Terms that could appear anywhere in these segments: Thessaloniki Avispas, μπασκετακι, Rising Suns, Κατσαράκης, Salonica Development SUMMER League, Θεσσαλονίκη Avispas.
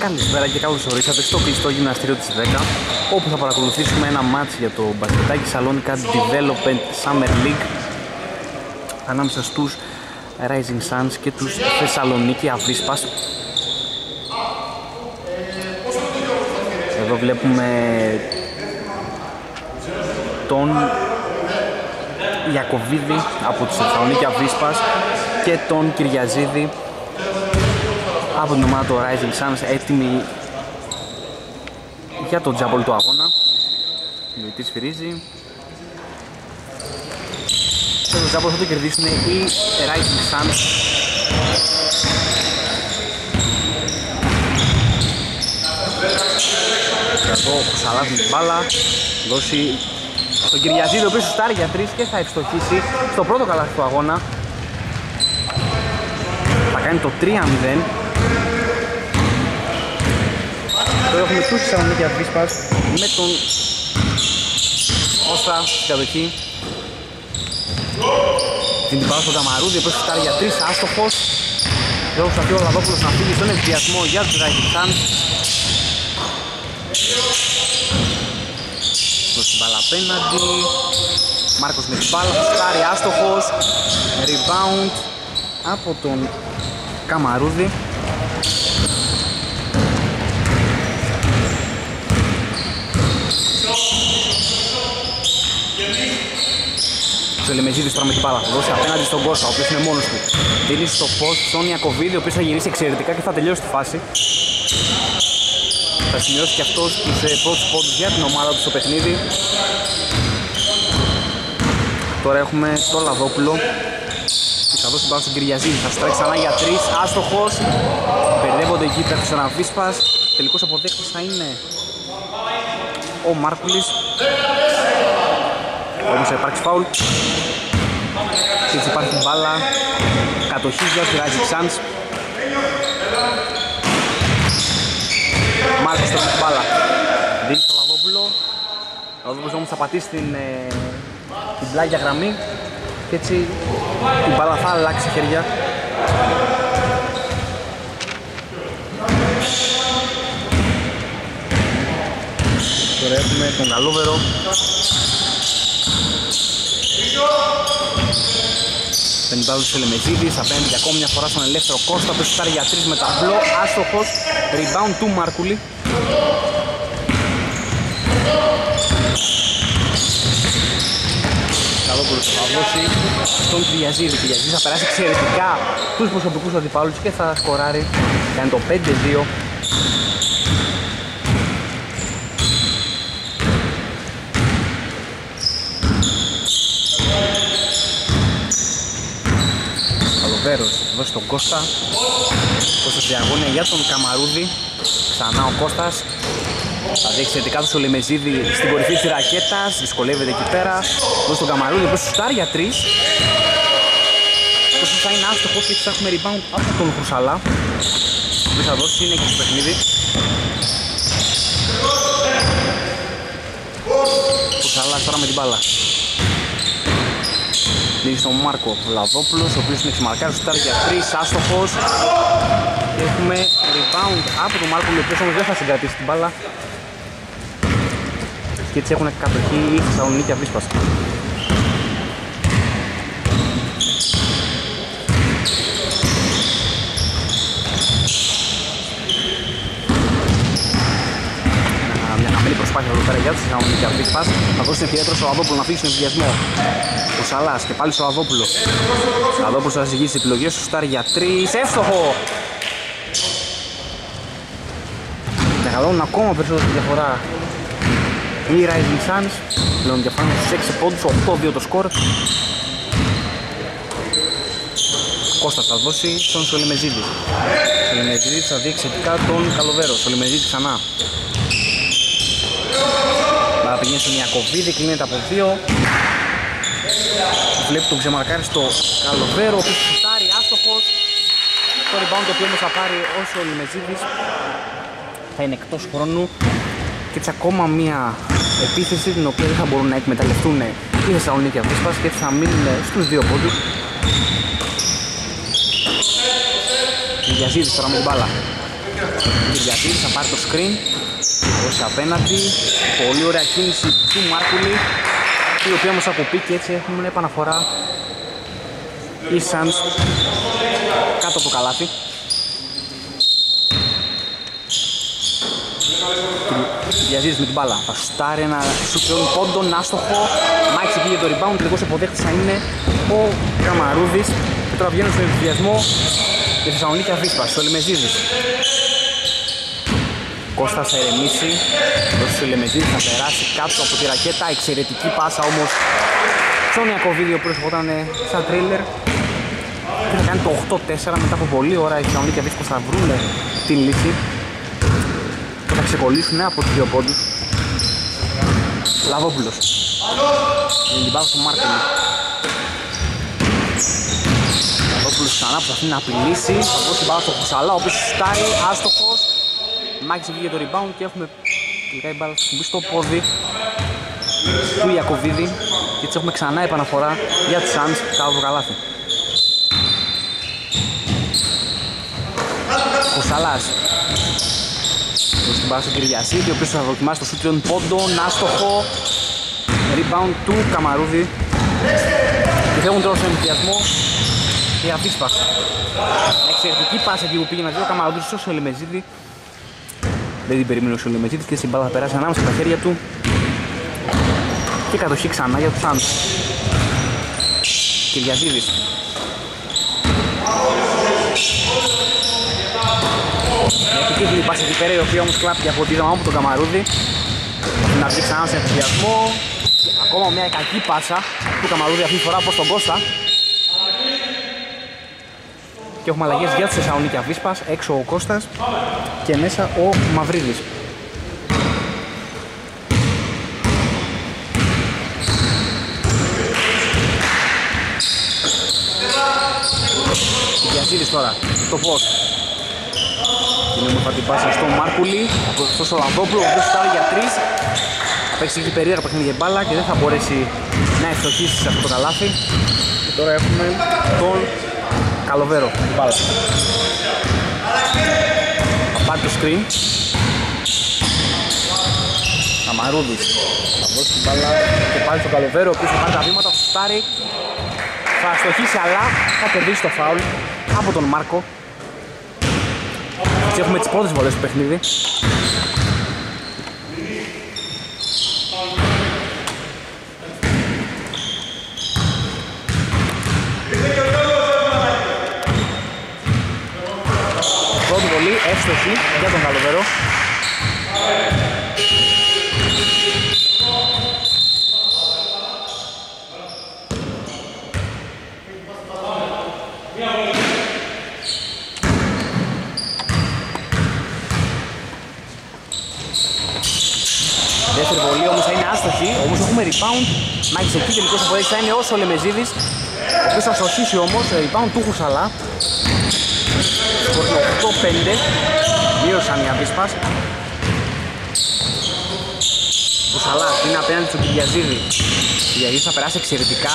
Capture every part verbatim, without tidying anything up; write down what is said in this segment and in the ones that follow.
Καλησπέρα και καλώς ορίσατε στο κλειστό γυμναστήριο της δέκα, όπου θα παρακολουθήσουμε ένα μάτς για το μπασκετάκι Θεσσαλονίκη Development Summer League ανάμεσα στους Rising Suns και τους Θεσσαλονίκη Avispas. Εδώ βλέπουμε τον Γιακοβίδη από τους Θεσσαλονίκη Avispas και τον Κυριαζίδη από την ομάδα του Rising Suns, έτοιμοι για τον τζάμπολ του αγώνα. Ο διαιτητής σφυρίζει και τον τζάμπολ θα το κερδίσουν οι Rising Suns. Και εδώ ξαλάζει την μπάλα, δώσει στον Κυριαζίδη, ο οποίος σουτάρει για τρεις και θα ευστοχίσει στο πρώτο καλάθι του αγώνα. Θα κάνει το τρία μηδέν. Τώρα έχουμε τους Θεσσαλονίκη Avispas με τον Όσα στην κατοχή. Την τυπάω στον Καμαρούδη, ο οποίος φτάρει για τρεις, άστοχος. Εδώ προσπαθεί ο Λαδόπουλος να φύγει στον ευδιασμό για τους Rising Suns. Προς την μπάλα απέναντι, Μάρκος με την μπάλα, φτάρει, άστοχος. Rebound από τον Καμαρούδη. Ο Λεμεζίδης τώρα με την μπάλα, δώσει απέναντι στον Κώστα, ο οποίος είναι μόνος του. Δίνει στο φως στον Ιακοβίδη, ο οποίος θα γυρίσει εξαιρετικά και θα τελειώσει τη φάση. Θα σημειώσει και αυτός τους πρώτους πόντους για την ομάδα του στο παιχνίδι. Τώρα έχουμε το Λαδόπουλο. Θα δώσει μπάλα στον Κυριαζίδη, θα στράξει ξανά για τρεις, άστοχος. Μπερδεύονται εκεί πέρα στον Avispas. Τελικός αποδέκτης θα είναι ο Μάρκουλης. Όμως θα υπάρξει φάουλ και έτσι υπάρχει μπάλα κατοχή για τη Rising Suns. Μάρκος τώρα την μπάλα δίνει στο Λαδόπουλο. Ο Λαδόπουλος όμως θα πατήσει την, ε, την πλάγια γραμμή και έτσι η μπάλα θα αλλάξει χέρια. Τώρα έχουμε τον Καλούβερο. Παίρνει μπάλα του Λεμεζίδης, απέναντι για ακόμη μια φορά στον ελεύθερο Κώστα, που σουτάρει για τρεις με ταμπλό, άστοχος, rebound του Μάρκουλη. Καλό που θα δώσει στον Κυριαζίδη. Κυριαζίδης θα περάσει εξαιρετικά τους προσωπικούς αντιπάλους και θα σκοράρει, κάνει το πέντε δύο. Εδώ στον Κώστα, Κώστας διαγώνια για τον Καμαρούδη. Ξανά ο Κώστας θα δει εξαιρετικά του Σολεμεζίδη στην κορυφή της ρακέτας, δυσκολεύεται εκεί πέρα. Εδώ στον Καμαρούδη, όπως σουτάρει για τρεις. Κώστας θα είναι άστοχος και θα έχουμε rebound από τον Χρουσαλά, που θα δώσει, είναι και στο παιχνίδι. Χρουσαλάς τώρα με την μπάλα. Δίνει στον Μάρκο Λαδόπουλος, ο οποίος είναι εξημαρκάρει, σουτάρει για τρεις, άστοχος. Έχουμε rebound από τον Μάρκο, ο οποίος όμως δεν θα συγκρατήσει την μπάλα. Και έτσι έχουν κατοχή οι Θεσσαλονίκη Avispas. Προσπάθεια εδώ πέρα για τους Θεσσαλονίκη Avispas. Θα δώσει την ευκαιρία τώρα στο Λαδόπουλο να φύγει στον ευδιασμό. Ο Σαλάς και πάλι στο Λαδόπουλο. Ο Λαδόπουλος θα ζυγίσει τις επιλογές του, σουτάρει για τρεις. Εύστοχο! Μεγαλώνουν ακόμα περισσότερο τη διαφορά οι Rising Suns. Πλέον διαφάνουν στους έξι πόντους, οκτώ δύο το σκορ. Κώστας θα δώσει στον Σολιμεζίδη. Ο Σολιμεζίδης θα δει εξαιρετικά τον Καλοβέρο. Ο Σολιμεζίδης ξανά. Πηγαίνει στον Ιακοβίδη, κλείνεται από δύο. Βλέπει τον ξεμαρκάρι στο Καλοβέρο, ο οποίος σουτάρει, άστοχος. Το rebound το οποίο όμως θα πάρει όσο ο Λιμεζίδης θα είναι εκτός χρόνου. Και έτσι ακόμα μία επίθεση την οποία δεν θα μπορούν να εκμεταλλευτούν οι Θεσσαλονίκη Avispas και έτσι θα μείνουν στους δύο πόντους. Λιμεζίδης τώρα με την μπάλα. Κυριακής θα πάρει το screen, όσοι απέναντι, πολύ ωραία κίνηση του Μάρκουλη, η οποία όμως αποπήκε, έτσι έχουμε επαναφορά οι Suns κάτω από καλάθι. Διαζίζει με την μπάλα, θα σουτάρει ένα σουτριόν πόντον, άστοχο, Μάικς πήγε το rebound, τελικώς υποδέχτης θα είναι ο Καμαρούδης και τώρα βγαίνουν στον εμφυδιασμό η Θεσσαλονίκη Αυσπάς, ο Λεμεζίδης. Κώστας θα ερεμήσει, δώσει ο Λεμεζίδης να περάσει κάτω από τη ρακέτα, εξαιρετική πάσα όμως στον Ιακωβίδη, ο οποίος ήταν σαν τρίλερ και θα κάνει το οκτώ τέσσερα μετά από πολλή ώρα η Θεσσαλονίκη Αυσπάς θα βρουν την λύση. Θα ξεκολλήσουν από τους δύο πόντους. Λαβόπουλος. Είναι την πάθος του Μάρκελ. Λαβόπουλος ξανά προσπαθεί να απειλήσει. Θα δώσει την πάθος του Χουσαλά, ο οποίος σουτάρει, άστοχος. Μάκης βγήκε το rebound και έχουμε τελικά η μπάλα στο πόδι του Ιακωβίδη. Και έτσι έχουμε ξανά επαναφορά για τους Suns κάτω από καλάθι. Χουσαλάς. Στην μπάλα στον Κυριασίδη, ο οποίος θα δοκιμάσει το σούτ τριών πόντων, άστοχο rebound του Καμαρούδη και φεύγουν τώρα στον εμπλιασμό η Αβίσπας. Εξαιρετική πάσα εκεί που πήγε να δει ο Καμαρούδης στο Σολεμεζίδη, δεν την περίμενε ο Σολεμεζίδης και στην μπάλα θα περάσει ανάμεσα στα χέρια του και κατοχή ξανά για τους Suns. Κυριασίδης επικίνδυνη πάση εκεί πέρα, η οποία όμως κλάπηκε από τη δόμα από τον Καμαρούδη να βγει ξανά σε εμφυδιασμό. Ακόμα μια κακή πάσα του Καμαρούδη αυτή τη φορά από τον Κώστα και έχουμε αλλαγές για τη Θεσσαλονίκη Αυσπάς, έξω ο Κώστας και μέσα ο Μαυρίδης. Διαζίδης τώρα το πώς. Είναι όμορφα την πάσα στον Μάρκουλη, στο Σολανδόπουλο, ο οποίος στάρει για τρεις. Θα παίξει εκεί περίεργα παιχνίδι για μπάλα και δεν θα μπορέσει να ευτοχίσει σε αυτό το καλάθι. Και τώρα έχουμε τον Καλοβέρο, την μπάλα. Θα πάρει το screen. Καμαρούδης θα δώσει την μπάλα και πάλι στον Καλοβέρο, ο οποίος θα πάρει τα βήματα, θα στάρει. Θα ευτοχίσει, αλλά θα κερδίσει το φάουλ από τον Μάρκο. Έτσι έχουμε τις πρώτες βολές του παιχνίδι. Πρώτη βολή, εύστοχη για τον Καλοβέρο. Rebound, Μάκης εκεί τελικώς αποδέξει, θα είναι όσο ο Λεμεζίδης, ο οποίος θα σωσίσει όμως, rebound του Χουσαλά. Οκτώ πέντε, μείωσαν οι Αυσπάς. Χουσαλά είναι απέναντι στον Κυριαζίδη, ο Κυριαζίδης θα περάσει εξαιρετικά,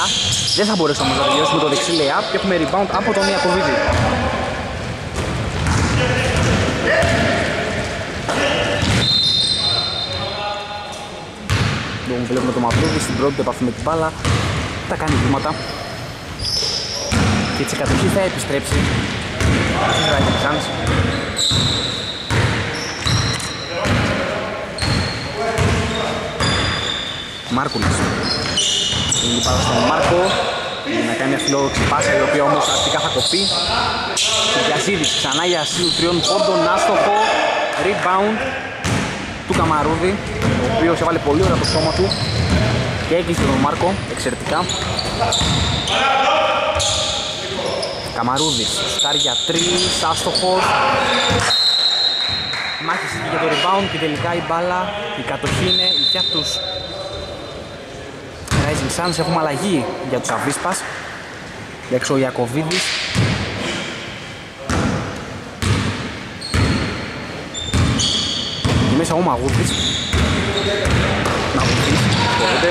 δεν θα μπορέσει όμως να τελειώσει με το δεξί lay-up και έχουμε rebound από τον Ιακωβίδη. Βλέπουμε το Μαυρούδη στην πρώτη επαφή με την μπάλα, τα κάνει βήματα και έτσι η κατοχή θα επιστρέψει στις Rising Suns. Μάρκουλης είναι πάρα στον Μάρκο να κάνει μια φιλόδοξη πάσα, η οποία όμως αρχικά θα κοπεί. Γιασίδης ξανά για ασύλου τριών πόντων, άστοχο rebound του Καμαρούδη, ο οποίος έβαλε πολύ ωραία το σώμα του και έκλεισε τον Μάρκο εξαιρετικά. Καμαρούδης, στάρει για τρεις, άστοχος. Μάχησε για το rebound και τελικά η μπάλα, η κατοχή είναι για τους Rising Suns. Έχουμε αλλαγή για τους Αυσπάς, για έξω ο Ιακωβίδης. Μέσα ο Μαγούδης. Μαγούδης, μπορείτε.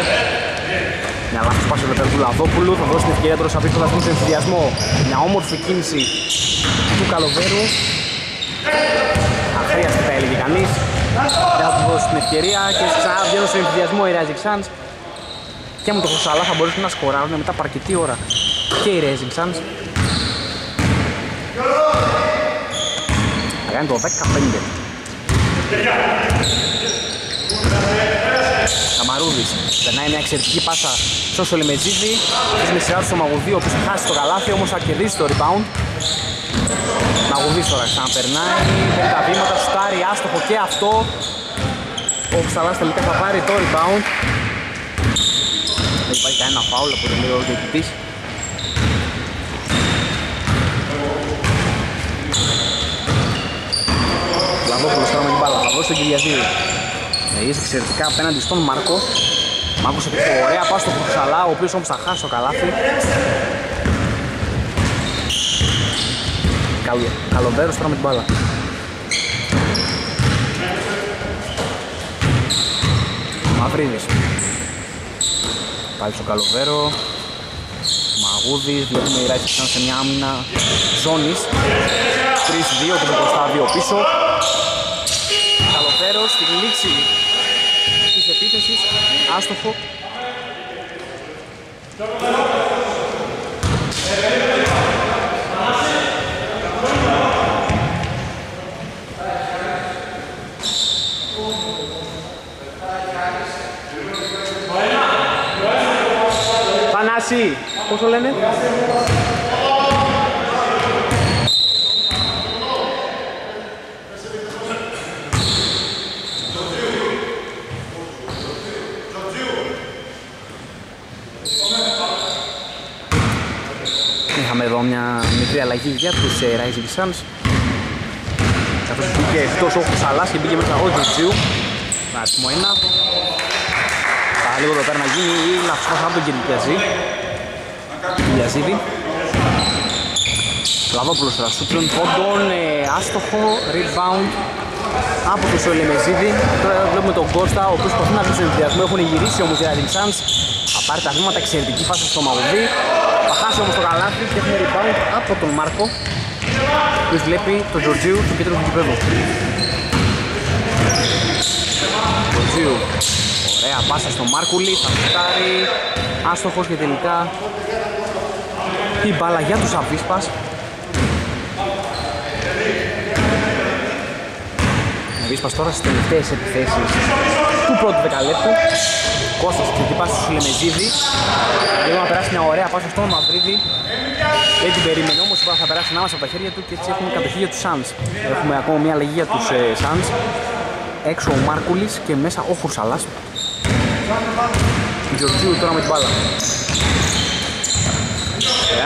Μια λάθος πάση εδώ πέρα του Λαδόπουλου, θα δώσει την ευκαιρία τώρα σαν πίσω θα δώσει τον εμφυδιασμό. Μια όμορφη κίνηση του Καλοβέρου. χρειάζεται τα έλεγε κανείς. Δεν θα του δώσει την ευκαιρία και ξανά βγαίνουν στον εμφυδιασμό οι Rising Suns. Και με το Χουσαλά θα μπορούσαν να σκοράρουν μετά από αρκετή ώρα και οι Rising Suns. Θα κάνει το δέκα πέντε. Καμαρούδης περνάει μια εξαιρετική πάσα στο Σολιμετζίδη. Έχει με σειρά του στο Μαγουδί, ο οποίος θα χάσει το καλάθι, όμως θα κερδίσει το rebound. Μαγουδής τώρα ξαναπερνάει, παίρνει τα βήματα, σουτάρει άστοχο και αυτό. Ο Ψαλάς τελικά θα πάρει το rebound. Δεν υπάρχει κανένα φάουλ από τον λίγο διαιτητής. Λαδόπουλος τώρα με την μπάλα, θα δώσει τον Κυριαζίδη. Είσαι εξαιρετικά απέναντι στον Μάρκο. Μάρκος έχει ωραία πάσα στο Χρυσαλά, ο οποίος όμως θα χάσει το καλάθι. Καλοντέρος τώρα με την μπάλα. Μαυρίδης. Πάλι στο Καλοβέρο. Μαγούδης, βλέπουμε οι Rising Suns σε μια άμυνα ζώνης. τρία δύο και με μπροστά δύο πίσω. Καλοβέρος στην λήξη της επίθεσης, άστοχο. Πανάση, πώς το λένε? Είχαμε εδώ μια μικρή αλλαγή για τους Rising Suns. Καθώς πήγε εκτός ο Χουσαλάς και πήγε μέσα ο Τζιου. Να αριθμό ένα. Λίγο εδώ πέρα να γίνει η λαυσός από τον Κυριαζίδη. Λαδόπουλος θα σου πλούν πόντων, άστοχο, rebound από τον Σολεμεζίδη. Τώρα βλέπουμε τον Κώστα, ο οποίος προσπαθεί να βρει στον ενδιασμό, έχουν γυρίσει όμως οι Rising Suns. Θα πάρει τα βήματα, εξαιρετική φάση στο Μαγουδί. Θα χάσει όμως το καλάθι και έχουμε rebound από τον Μάρκο, ο οποίος βλέπει τον Τζορτζίου στο κέντρο του γηπέδου. Τζορτζίου. Ωραία πάσα στον Μάρκουλη, θα φτάρει, άστοχος και τελικά η μπάλα για τους Αβίσπας. Αβίσπας τώρα στις τελευταίες επιθέσεις του πρώτου δεκαλέπτου. Κώστας και πάσα στο Σουλεμεζίδη. Λίγο να περάσει μια ωραία πάσα στον Μαυρίδη. Δεν την περίμενε όμως, η μπάλα θα περάσει ανάμεσα από τα χέρια του και έτσι έχουμε κατοχή για τους Suns. Έχουμε ακόμα μια αλλαγή για τους Suns. Έξω ο Μάρκουλης και μέσα ο Χουρσαλάς. Γιορτζίου τώρα με την μπάλα.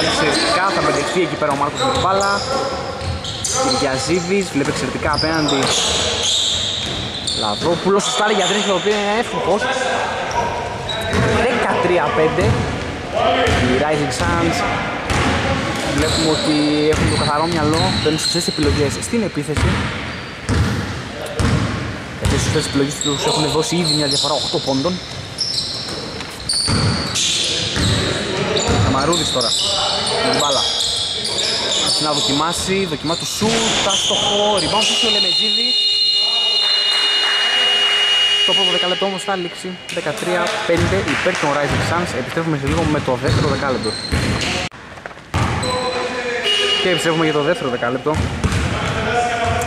Εξαιρετικά θα μπερδευτεί εκεί πέρα ο Μάρκος με την μπάλα. Κυριαζίδης βλέπει εξαιρετικά απέναντι. Λαδρόπουλος στάρει για τρεις, το οποίο είναι εύκολος. δεκατρία πέντε. Οι Rising Suns βλέπουμε ότι έχουν το καθαρό μυαλό. Παίρνουν σωστές επιλογές στην επίθεση. Οι σωστές επιλογές τους έχουν δώσει ήδη μια διαφορά οκτώ πόντων. Καμαρούδης τώρα, με την μπάλα. Ας να δοκιμάσει, δοκιμά του σουτ, άστοχο, rebound του Σολεμεζίδη. Το πρώτο δεκάλεπτο όμως θα λήξει δεκατρία πέντε υπέρ των Rising Suns. Επιστρέφουμε σε λίγο με το δεύτερο δεκάλεπτο. Και επιστρέφουμε για το δεύτερο δεκάλεπτο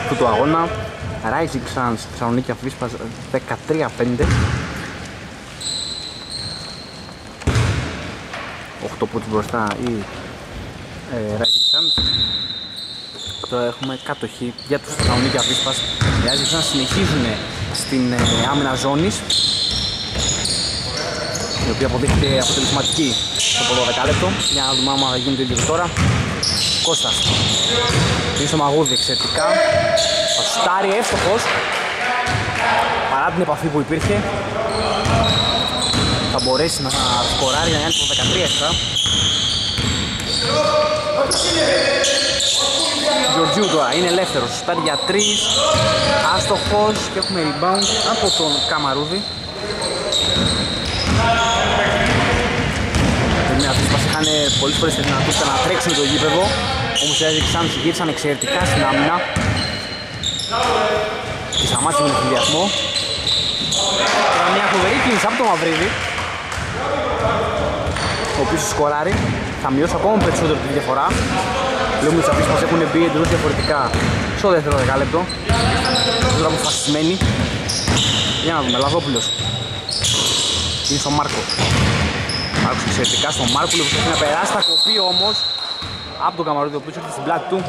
του του αγώνα. Rising Suns, Θεσσαλονίκη Αβίσπας δεκατρία πέντε. οκτώ πόντους μπροστά οι ε, Rising Suns. Τώρα έχουμε κατοχή για τους Θεσσαλονίκη Αβίσπας. Οι Rising Suns συνεχίζουν στην ε, άμυνα ζώνης, η οποία αποδείχθηκε αποτελεσματική στο πρώτο δεκάλεπτο. Για να δούμε άμα θα γίνει το ίδιο τώρα. Κώστας είναι στο Μαγούδι, εξαιρετικά. Ο Στάρι εύστοχος, παρά την επαφή που υπήρχε, θα μπορέσει να σκοράρει να κάνει το δεκατρία εφτά. Γιορτζίου τώρα είναι ελεύθερος, Στάρι για τρία, άστοχος και έχουμε rebound από τον Καμαρούδη. Είχαν πολλές φορές τη δυνατότητα να τρέξουν το γήπεδο, όμως οι Rising Suns γύρισαν εξαιρετικά στην άμυνα. Τη σταμάτησε με τον χιλιασμό. Τώρα μια φοβερή κίνηση από το Μαυρίδη, ο οποίος σκοράρει. Θα μειώσει ακόμα περισσότερο τη διαφορά. Βλέπουμε ότι οι Avispas έχουν μπει εντελώς διαφορετικά στο δεύτερο δεκάλεπτο. Τώρα που φασισμένοι. Για να δούμε, Λαδόπουλος. Είναι στον Μάρκο. Μάρκος εξαιρετικά στον Μάρκο, που θέλει να περάσει, θα κοπεί όμως από τον Καμαρούδη, ο οποίος έρχεται στην πλάτη του.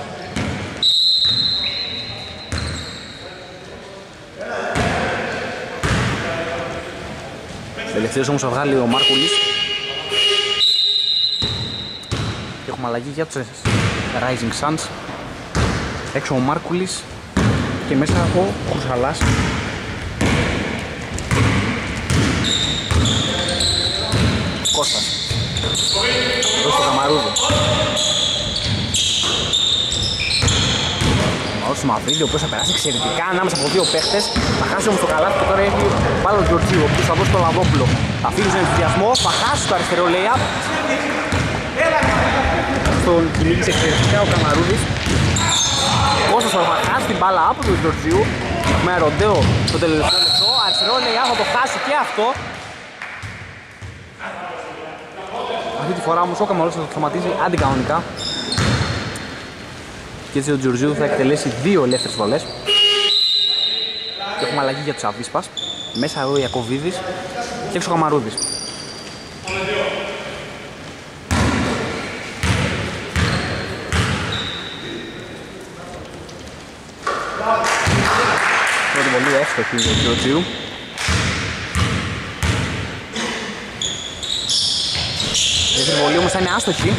Τελευταίος όμως θα βγάλει ο Μάρκουλης. Έχουμε αλλαγή για τους Rising Suns. Έξω ο Μάρκουλης και μέσα ο Κουρσαλάς. Κώστας. Εδώ στο Καμαρούδο. Ο Μαυρίδη, ο οποίος θα περάσει εξαιρετικά ανάμεσα από δύο παίχτες. Θα χάσει όμως το καλάθι και τώρα έχει πάλι ο Γεωργίου, ο οποίος θα δώσει το Λαδόπουλο. Θα φύγει στον ενθουσιασμό, θα χάσει το αριστερό layup. Στον κυλίτης εξαιρετικά ο Καμαρούδης. Κώστας θα χάσει την μπάλα από τον Γεωργίου. Με ροντέο το τελευταίο λεπτό. Αριστερό layup θα το χάσει και αυτό. Αυτή τη φορά όμως ο Καμαρούδης θα το σταματήσει αντικανονικά. Και έτσι ο Τζορτζίου θα εκτελέσει δύο ελεύθερες βολές. Και έχουμε αλλαγή για τους Avispas. Μέσα εδώ ο Ιακωβίδης και έξω ο Καμαρούδης. Πρώτη βολή εύστοχη του Τζορτζίου. Η βολή όμως θα είναι άστοχη.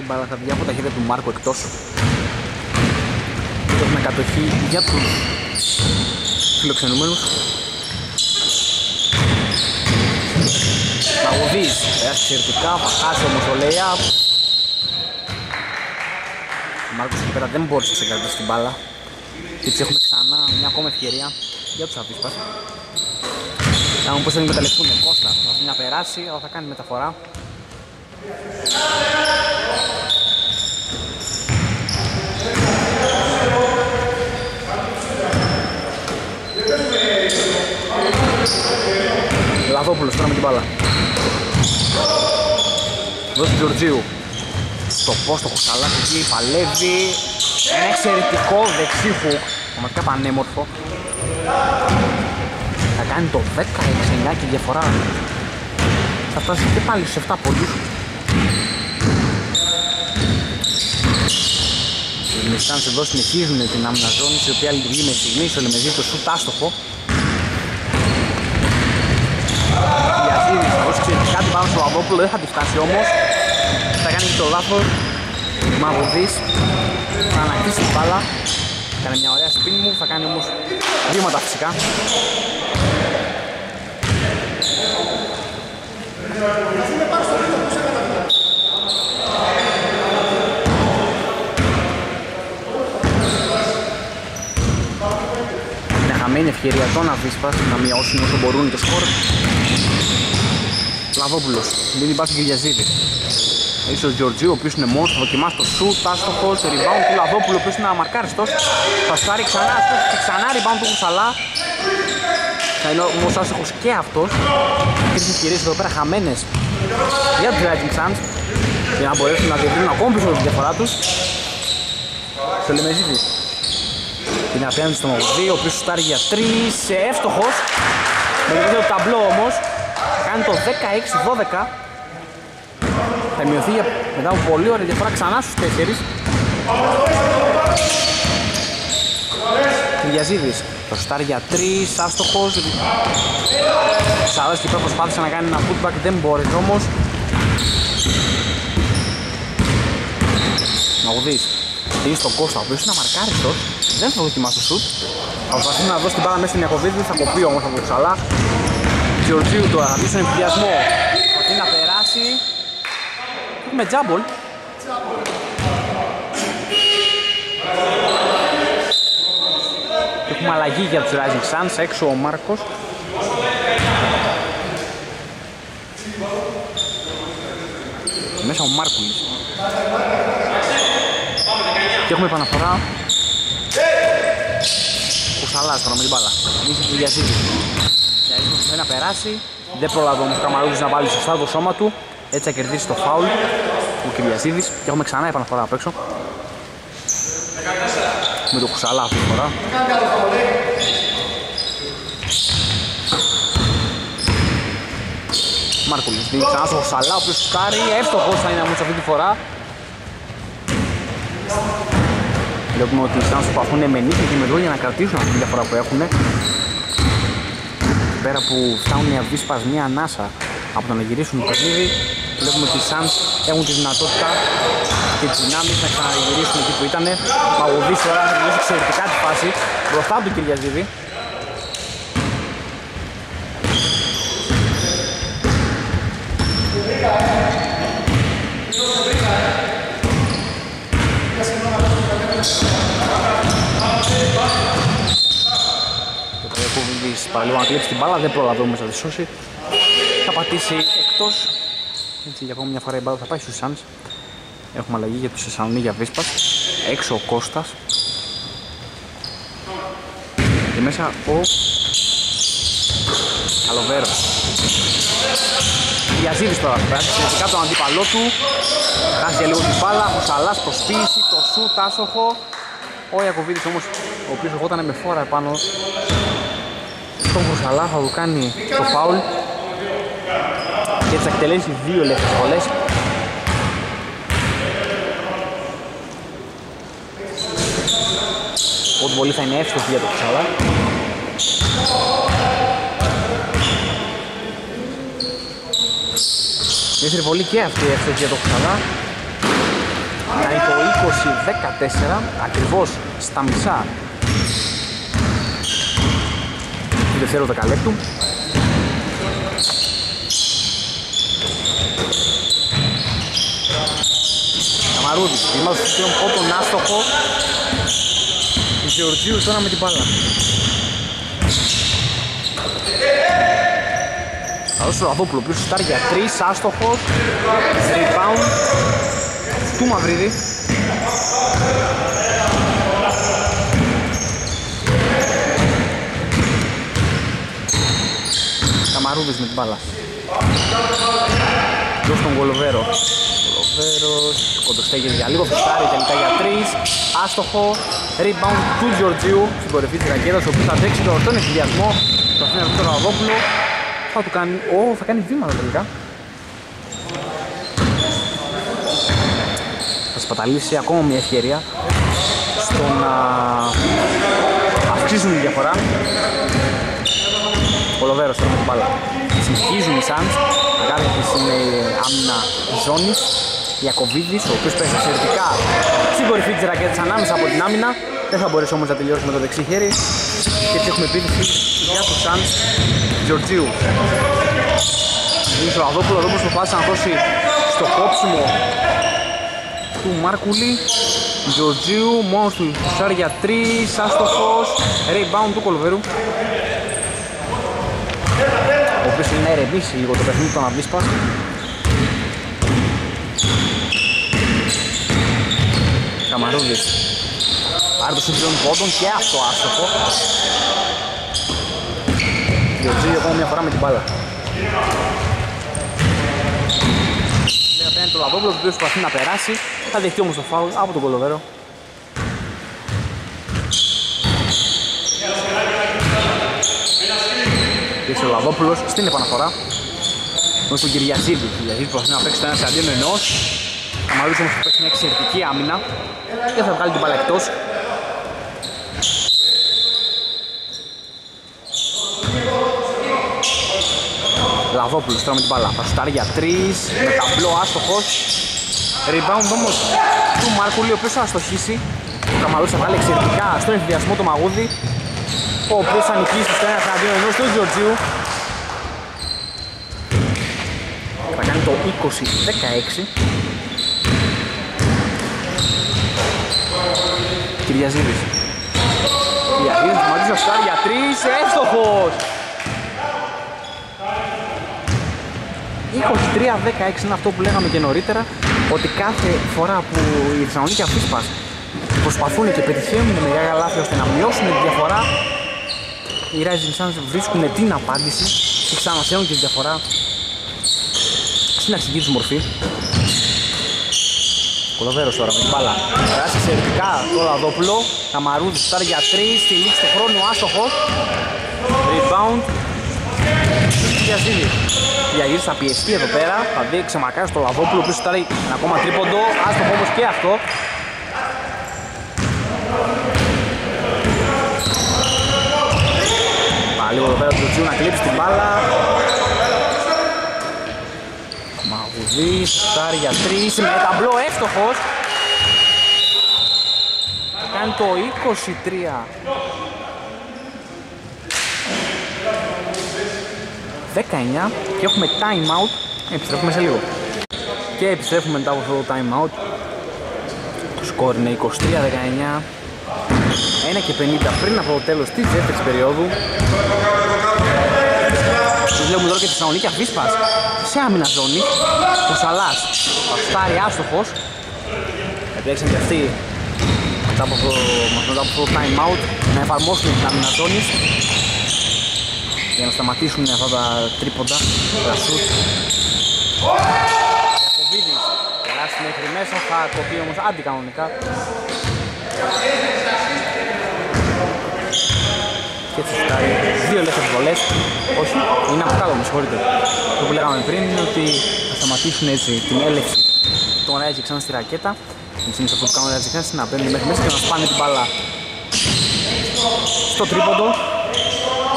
Η μπάλα θα βγει από τα χέρια του Μάρκο εκτός. Έχουμε κατοχή για τους φιλοξενούμενους. Μαγουδής, περάσει εξαιρετικά, θα χάσει όμως το lay-up. Ο Μάρκος εκεί πέρα δεν μπόρεσε να συγκρατήσει την μπάλα. Και έτσι έχουμε ξανά μια ακόμα ευκαιρία για τους Avispas. Θα μου πως θα εκμεταλλευτούν ο Κώστας, θα αφήνει να περάσει, αλλά θα κάνει μεταφορά. Λαδόπουλος τώρα με την μπάλα. Εδώ του Γεωργίου. Στο πόστο Χουσαλάκη εκεί παλεύει. Ένα εξαιρετικό δεξί hook. Πραγματικά πανέμορφο. Θα κάνει το δέκα εξήντα και διαφορά. Θα φτάσει και πάλι στους επτά πόντους. Οι Μεσάνς εδώ συνεχίζουν την άμυνα ζώνης, η οποία λειτουργεί με στιγμή στο λεμεζί το σουτ άστοχο. Διασίδης θα δώσει εξαιρετικά την πάνω στο Λαδόπουλο, δεν θα τη φτάσει όμως. Θα κάνει και το λάθος. Μαγουδής θα ανακτήσει την μπάλα. Κάνει μια ωραία spin move, θα κάνει όμως βήματα φυσικά. Είναι χαμένη ευκαιρία των Avispas να μειώσουν όσο μπορούν το σκορ. Λαδόπουλος, μην υπάρχει και Γιαζίδη. Ίσως ο Γεωργίου, ο οποίος είναι μόνος, θα δοκιμάσει το σουτ, άστοχο, το rebound του Λαδόπουλου, ο οποίος είναι αμαρκάριστος. Θα στάρει ξανά, άστοχο και ξανά rebound του Κουσαλά. Θα είναι όμως άστοχος και αυτός. Τρεις ευκαιρίες εδώ πέρα χαμένες για τους Rising Suns, για να μπορέσουν να διευρύνουν ακόμη πίσω τη διαφορά τους. Στο Λεμεζίδη. Είναι απέναντι στον Μαγουδή, ο οποίος σουτάρει για τρία, εύστοχος. Με το ταμπλό όμως. Κάνει το δεκαέξι δώδεκα. Θα μειωθεί για, μετά από πολύ ωραία διαφορά ξανά στους τέσσερις. Κυριαζίδης, το σουτάρει για τρεις, άστοχος. Σαράς και πέρα προσπάθησε να κάνει ένα footback, δεν μπόρεσε όμως. Μαγουδής, δίνει στον Κώστα, ο οποίος είναι αμαρκάριστος. Δεν θα δοκιμάσει το σουτ. Θα προσπαθήσει να δώσει την μπάλα μέσα στην Ιακωβίδη, θα κοπεί όμως από το Κουσαλά. Γεωργίου τώρα θα δει στον εμφυδιασμό, προσπαθεί να περάσει. Έχουμε τζάμπολ. Έχουμε αλλαγή για τους Rising Suns, έξω ο Μάρκος. Μέσα ο Μάρκος. και έχουμε επαναφορά. Ο Σαλάς τώρα με την μπάλα. Μίσης του Γιαζίδη. Θέλει να περάσει. Δεν πρόλαβε όμως ο Καμαρούδης να βάλει σωστά το σώμα του. Έτσι θα κερδίσει το φάουλ ο Κυριαζίδης και έχουμε ξανά επαναφορά απ' έξω. Με το Κουσαλά αυτή τη φορά. Μάρκουλης δίνει ξανά στο Κουσαλά, ο οποίος σκάρει, εύστοχος θα είναι αμύντης αυτή τη φορά. Βλέπουμε ότι οι Σάνς προσπαθούν με νίκη και με λόγια να κρατήσουν αυτή τη διαφορά που έχουν. Πέρα που φτάνουν οι Αβίσπας μια ανάσα από το να γυρίσουν το παιχνίδι, βλέπουμε ότι οι Suns έχουν τη δυνατότητα και τις δυνάμεις να ξαναγυρίσουν εκεί που ήταν. Παγωδής τώρα θα τελειώσει εξαιρετικά τη φάση μπροστά του Κυριαζίδη. Το Τρέκοβιτς παραλίγο να κλέψει την μπάλα, δεν προλαβαίνουμε μέσα τη σώση. Θα πατήσει εκτός. Έτσι για ακόμη μια φορά η μπάλα θα πάει στους Suns. Έχουμε αλλαγή για τους Θεσσαλονίκη Αβίσπας. Έξω ο Κώστας. Και μέσα ο Αλοβέρο. Γιαζίδης τώρα. Συνεχικά τον αντίπαλό του. Χάσει για λίγο την μπάλα. Ο Σαλάς προσποίηση. Το σουτ άσοχο. Ο Ιακωβίδης όμως, ο οποίος ερχόταν με φόρα επάνω στον Κουσαλά, θα του κάνει το φάουλ. Και θα εκτελέσει δύο ελεύθερες βολές. Οπότε πολύ θα είναι εύστοχη για το Κουσαλά. Δεύτερη βολή και αυτή η εύστοχη για το Κουσαλά. Κάνει το είκοσι δεκατέσσερα, ακριβώς στα μισά του δεύτερου δεκαλέπτου. Καμαρούδης, δημιουργός του κύριου Κότον, άστοχο. Ο Γεωργίου τώρα με την μπάλα. Καλώς ο Ραβόπουλο, ο οποίος σουτάρει για τρεις, άστοχος. Rebound του Μαυρίδη. Καμαρούδης με την μπάλα. Δώ στον Κολοβέρο. Κοντοστέγες για λίγο, φυστάρει τελικά για τρεις. Άστοχο, rebound του Γεωργίου στην κορυφή της ρακέτας, ο οποίος θα τρέξει τώρα τον εφηδιασμό. Το αφήνει από τον Ραβόπουλο. Θα του κάνει, ω, oh, θα κάνει βήματα τελικά. Θα σπαταλήσει ακόμα μια ευκαιρία στο να αυξήσουν τη διαφορά. Ο Λοβέρος τώρα με την μπάλα. Συνεχίζουν οι Suns. Αγκάθετης είναι άμυνα ζώνης. Ιακωβίδης, ο οποίος πέσει εξαιρετικά στην κορυφή της ρακέτας ανάμεσα από την άμυνα. Δεν θα μπορέσει όμως να τελειώσει με το δεξί χέρι. Και έτσι έχουμε επίθεση για τους Suns Γεωργίου. Είναι το Αδόπουλο, εδώ προσπάθησε να δώσει στο κόψιμο του Μάρκουλη. Γεωργίου μόνος του σάρει για τρεις, άστοχος, rebound του Κολοβέρου, ο οποίος είναι να ερευνήσει λίγο το παιχνίδι των Αβίσπας. Καμαρούδης πάρει το σύντριον πόντων και αυτό άστοχο. Γεωργίου ακόμα μια φορά με την μπάλα. Λέει απέναντι το Λαδόπουλο, ο οποίος προσπαθεί να περάσει. Θα δεχτεί όμως το φάουλ από τον Κολοβέρο. Και ο Λαδόπουλος στην επαναφορά. Μες τον Κυριαζίδη. Ο Κυριαζίδης προσπαθεί να παίξει το ένας αντίον ενός. Καμαρούδης όμως θα παίξει μια εξαιρετική άμυνα και θα βγάλει την μπάλα εκτός. Λαδόπουλος τώρα με την μπάλα. Θα σουτάρει για τρεις, με ταμπλό άστοχος. Rebound όμως του Μάρκουλη, ο οποίος θα αστοχίσει. Ο Καμαρούδης θα βγάλει εξαιρετικά στον εφηδιασμό το Μαγούδι, ο οποίος θα νικήσει στο ένα εναντίον ενός του Γεωργίου. Θα κάνει το είκοσι δεκαέξι. Κυριαζίδης. Κυριαζίδης του Μαντής Ασκάρ για τρεις, εύστοχος! είκοσι τρία δεκαέξι είναι αυτό που λέγαμε και νωρίτερα, ότι κάθε φορά που η Θεσσαλονίκη Αυσπάς προσπαθούν και πετυχαίνουν με μεγάλα λάθη ώστε να μειώσουν τη διαφορά. Οι Rising Suns βρίσκουν την απάντηση και ξανασέουν και τη διαφορά στην αρχική τους μορφή. Κολοβέρος τώρα με την μπάλα. Περάσει εξαιρετικά τώρα δόπλο. Καμαρούδη στάρει για τρεις, στη λήξη του χρόνου άστοχος. Rebound. Για Ζήλη. Για Γύρις θα πιεστεί εδώ πέρα. Θα δει ξεμακάρει στο Λαδόπουλο που στάρει ένα ακόμα τρίποντο. Άστοχο όμως και αυτό. Πάλι εδώ πέρα του Τζιού να κλείψει την μπάλα. Μαγουδί, στάρει για τρεις με ταμπλό εύστοχος. Θα κάνει το είκοσι τρία. δεκαεννιά και έχουμε time out. Επιστρέφουμε σε λίγο. Και επιστρέφουμε μετά από αυτό το time out. Το σκορ είναι είκοσι τρία δεκαεννιά. ένα και πενήντα πριν από το τέλος της δεύτερης περίοδου. Τους βλέπουμε τώρα και τη Θεσσαλονίκη Αvispas σε άμυνα ζώνη. Το Σαλάς παστάρει άστοχος. Επέξαν και αυτοί μετά από αυτό το time out να εφαρμόσουν την άμυνα ζώνης για να σταματήσουν αυτά τα τρίποντα, τα σουτ. Ιακοβίδης, περάσει μέχρι μέσα, θα κοπεί όμως αντικανονικά. Και έτσι ζητάει δύο ελεύθερες βολές. Όχι, είναι από κάτω, με συγχωρείτε. Το που λέγαμε πριν είναι ότι θα σταματήσουν έτσι την έλευση των Rising Suns στη ρακέτα. Είναι συνήθως αυτό που κάνουν οι Rising Suns, να παίρνουν μέχρι μέσα και να σπάνε την μπάλα στο τρίποντο.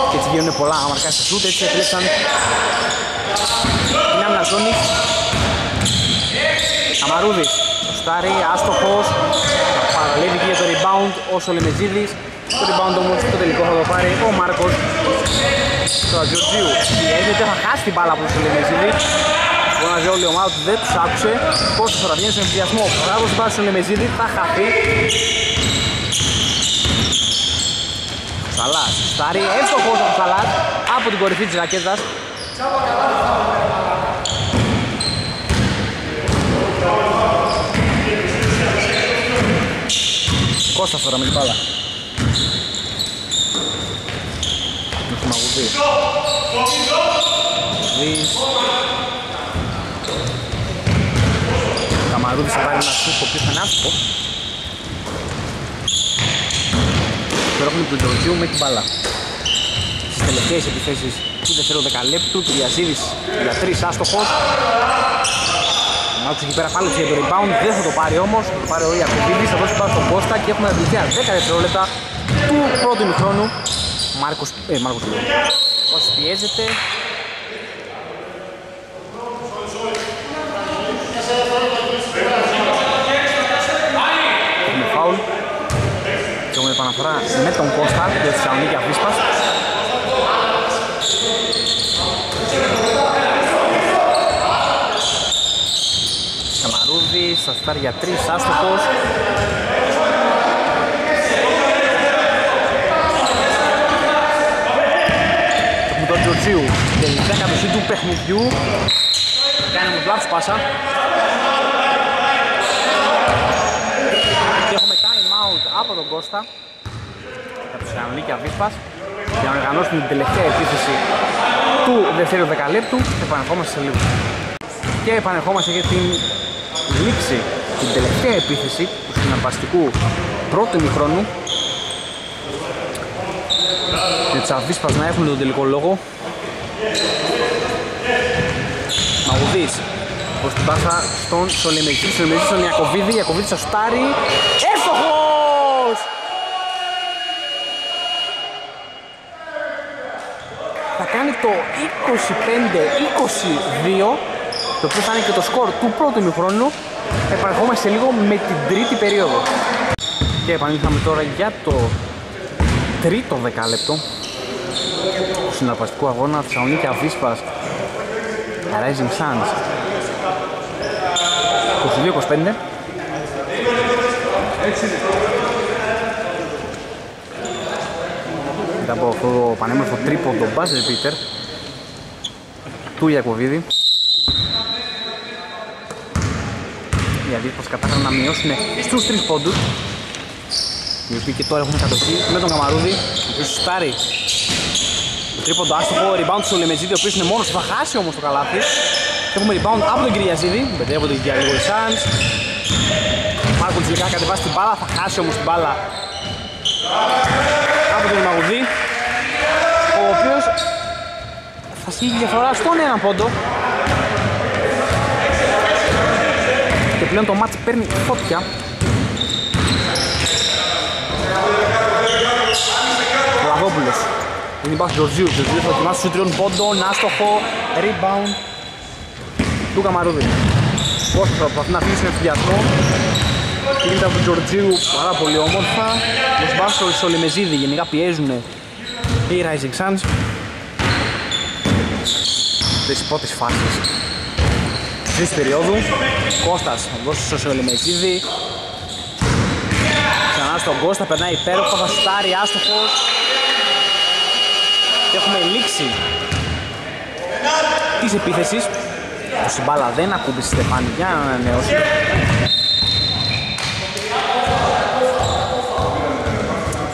Και έτσι γίνουν πολλά αμαρκά στα σούτ, έτσι επιλέξαν την άμυνα ζώνη. Αμαρούδης, στάρι, άστοχος, παραλεύει και για το rebound όσο Λεμεζίδης. Το rebound όμως το τελικό θα το πάρει ο Μάρκος. Τώρα Γεωργίου, γιατί θα χάσει την μπάλα από τον Λεμεζίδη. Μπορεί να δει όλη η ομάδα του, δεν τους άκουσε. Κόστος τώρα βγαίνει στον εμφυδιασμό, θα δώσει πάση στον Λεμεζίδη, θα χαθεί. Σαλάς, στάρει, εύστοχος από Σαλάς, από την κορυφή της ρακέτας. Κώστας τώρα με την μπάλα. Έχει μαγουδί. Μαγουδίς. Καμαρούδης θα πάρει ένα σούχο πιο θανάσχο. Τώρα έχουμε τον Τζορτζίου με την μπάλα. Στις τελευταίες επιθέσεις του δεύτερου δεκαλέπτου, του Διαζίδης για τρεις άστοχος. Ο Μάκος εκεί πέρα πάλι για το rebound, δεν θα το πάρει όμως. Θα το πάρει ο Ιακοβίδης, θα δώσει πάνω στον Κώστα και έχουμε τα τελευταία δέκα δευτερόλεπτα του πρώτου χρόνου. Μάρκος, ε, Μάρκος Κώστας πιέζεται. Έχουμε φάουλ. Και έχουμε επαναφορά με τον Κώστα για τη Θεσσαλονίκη Avispas. Καμαρούδης, στα στάρια τρία, άστοχος. Έχουμε τον Τζορτζίου, τελικά κατοχή του παιχνιδιού. Κάνει μου λάθος πάσα. Από τον Κώστα από τη Θεσσαλονίκη Avispas για να οργανώσουμε την τελευταία επίθεση του δεύτερου δεκαλέπτου. Επανερχόμαστε σε λίγο και επανερχόμαστε για την λήξη, την τελευταία επίθεση του συναρπαστικού πρώτου ημιχρόνου με τις Avispas να έχουν τον τελικό λόγο. Μαγουδής προς την πάσα στον Σολεμεζή, Σολεμεζή στον Ιακοβίδη, Ιακοβίδη στο στάρι, εύστοχο! Κάνει το είκοσι πέντε είκοσι δύο, το οποίο θα είναι και το σκορ του πρώτου ημιχρόνου. Επαναρχόμαστε λίγο με την τρίτη περίοδο. Και επανήλθαμε τώρα για το τρίτο δεκάλεπτο του συναρπαστικού αγώνα Θεσσαλονίκη Avispas Rising Suns είκοσι δύο είκοσι πέντε. Μετά από αυτό το πανέμορφο τρίποντο buzzer beater του Ιακοβίδη, οι Avispas κατάφεραν να μειώσουν στους τρεις πόντους οι οποίοι και τώρα έχουν κατοχή με τον Καμαρούδη, ο οποίος σουτάρει τρίποντο άστοχο, rebound του Σολεμετζίδη, ο οποίος είναι μόνος, θα χάσει όμως το καλάθι. Έχουμε rebound από τον Κυριαζίδη, μπερδεύονται για λίγο οι Suns. Μάρκο Τζιλικά κατεβάσει την μπάλα, θα χάσει όμως την μπάλα από τον Μαγουδή, ο οποίος θα στείλει διαφορά στον έναν πόντο. Και πλέον το μάτσι παίρνει φωτιά. Λαδόπουλος, δεν υπάρχει Τζορτζίου, Τζορτζίου θα δοκιμάσει σου τριών πόντων, άστοχο, rebound του Καμαρούδη. Πόσο θα προσπαθεί να αφήσει ευθυγιασμό, γίνεται από τον Τζορτζίου πάρα πολύ όμορφα. Τους Μπάσο, οι Σολεμεζίδη γενικά πιέζουν οι Rising Suns στις πρώτες φάσεις της περίοδου. Κώστας θα δώσει στο Σολεμεζίδη, ξανά στον Κώστα, περνάει υπέροχο, θα στάρει άστοχος και έχουμε λήξει της επίθεσης. Ο Συμπάλα δεν ακούμπησε στη Στεφάνη για να ανανεώσει.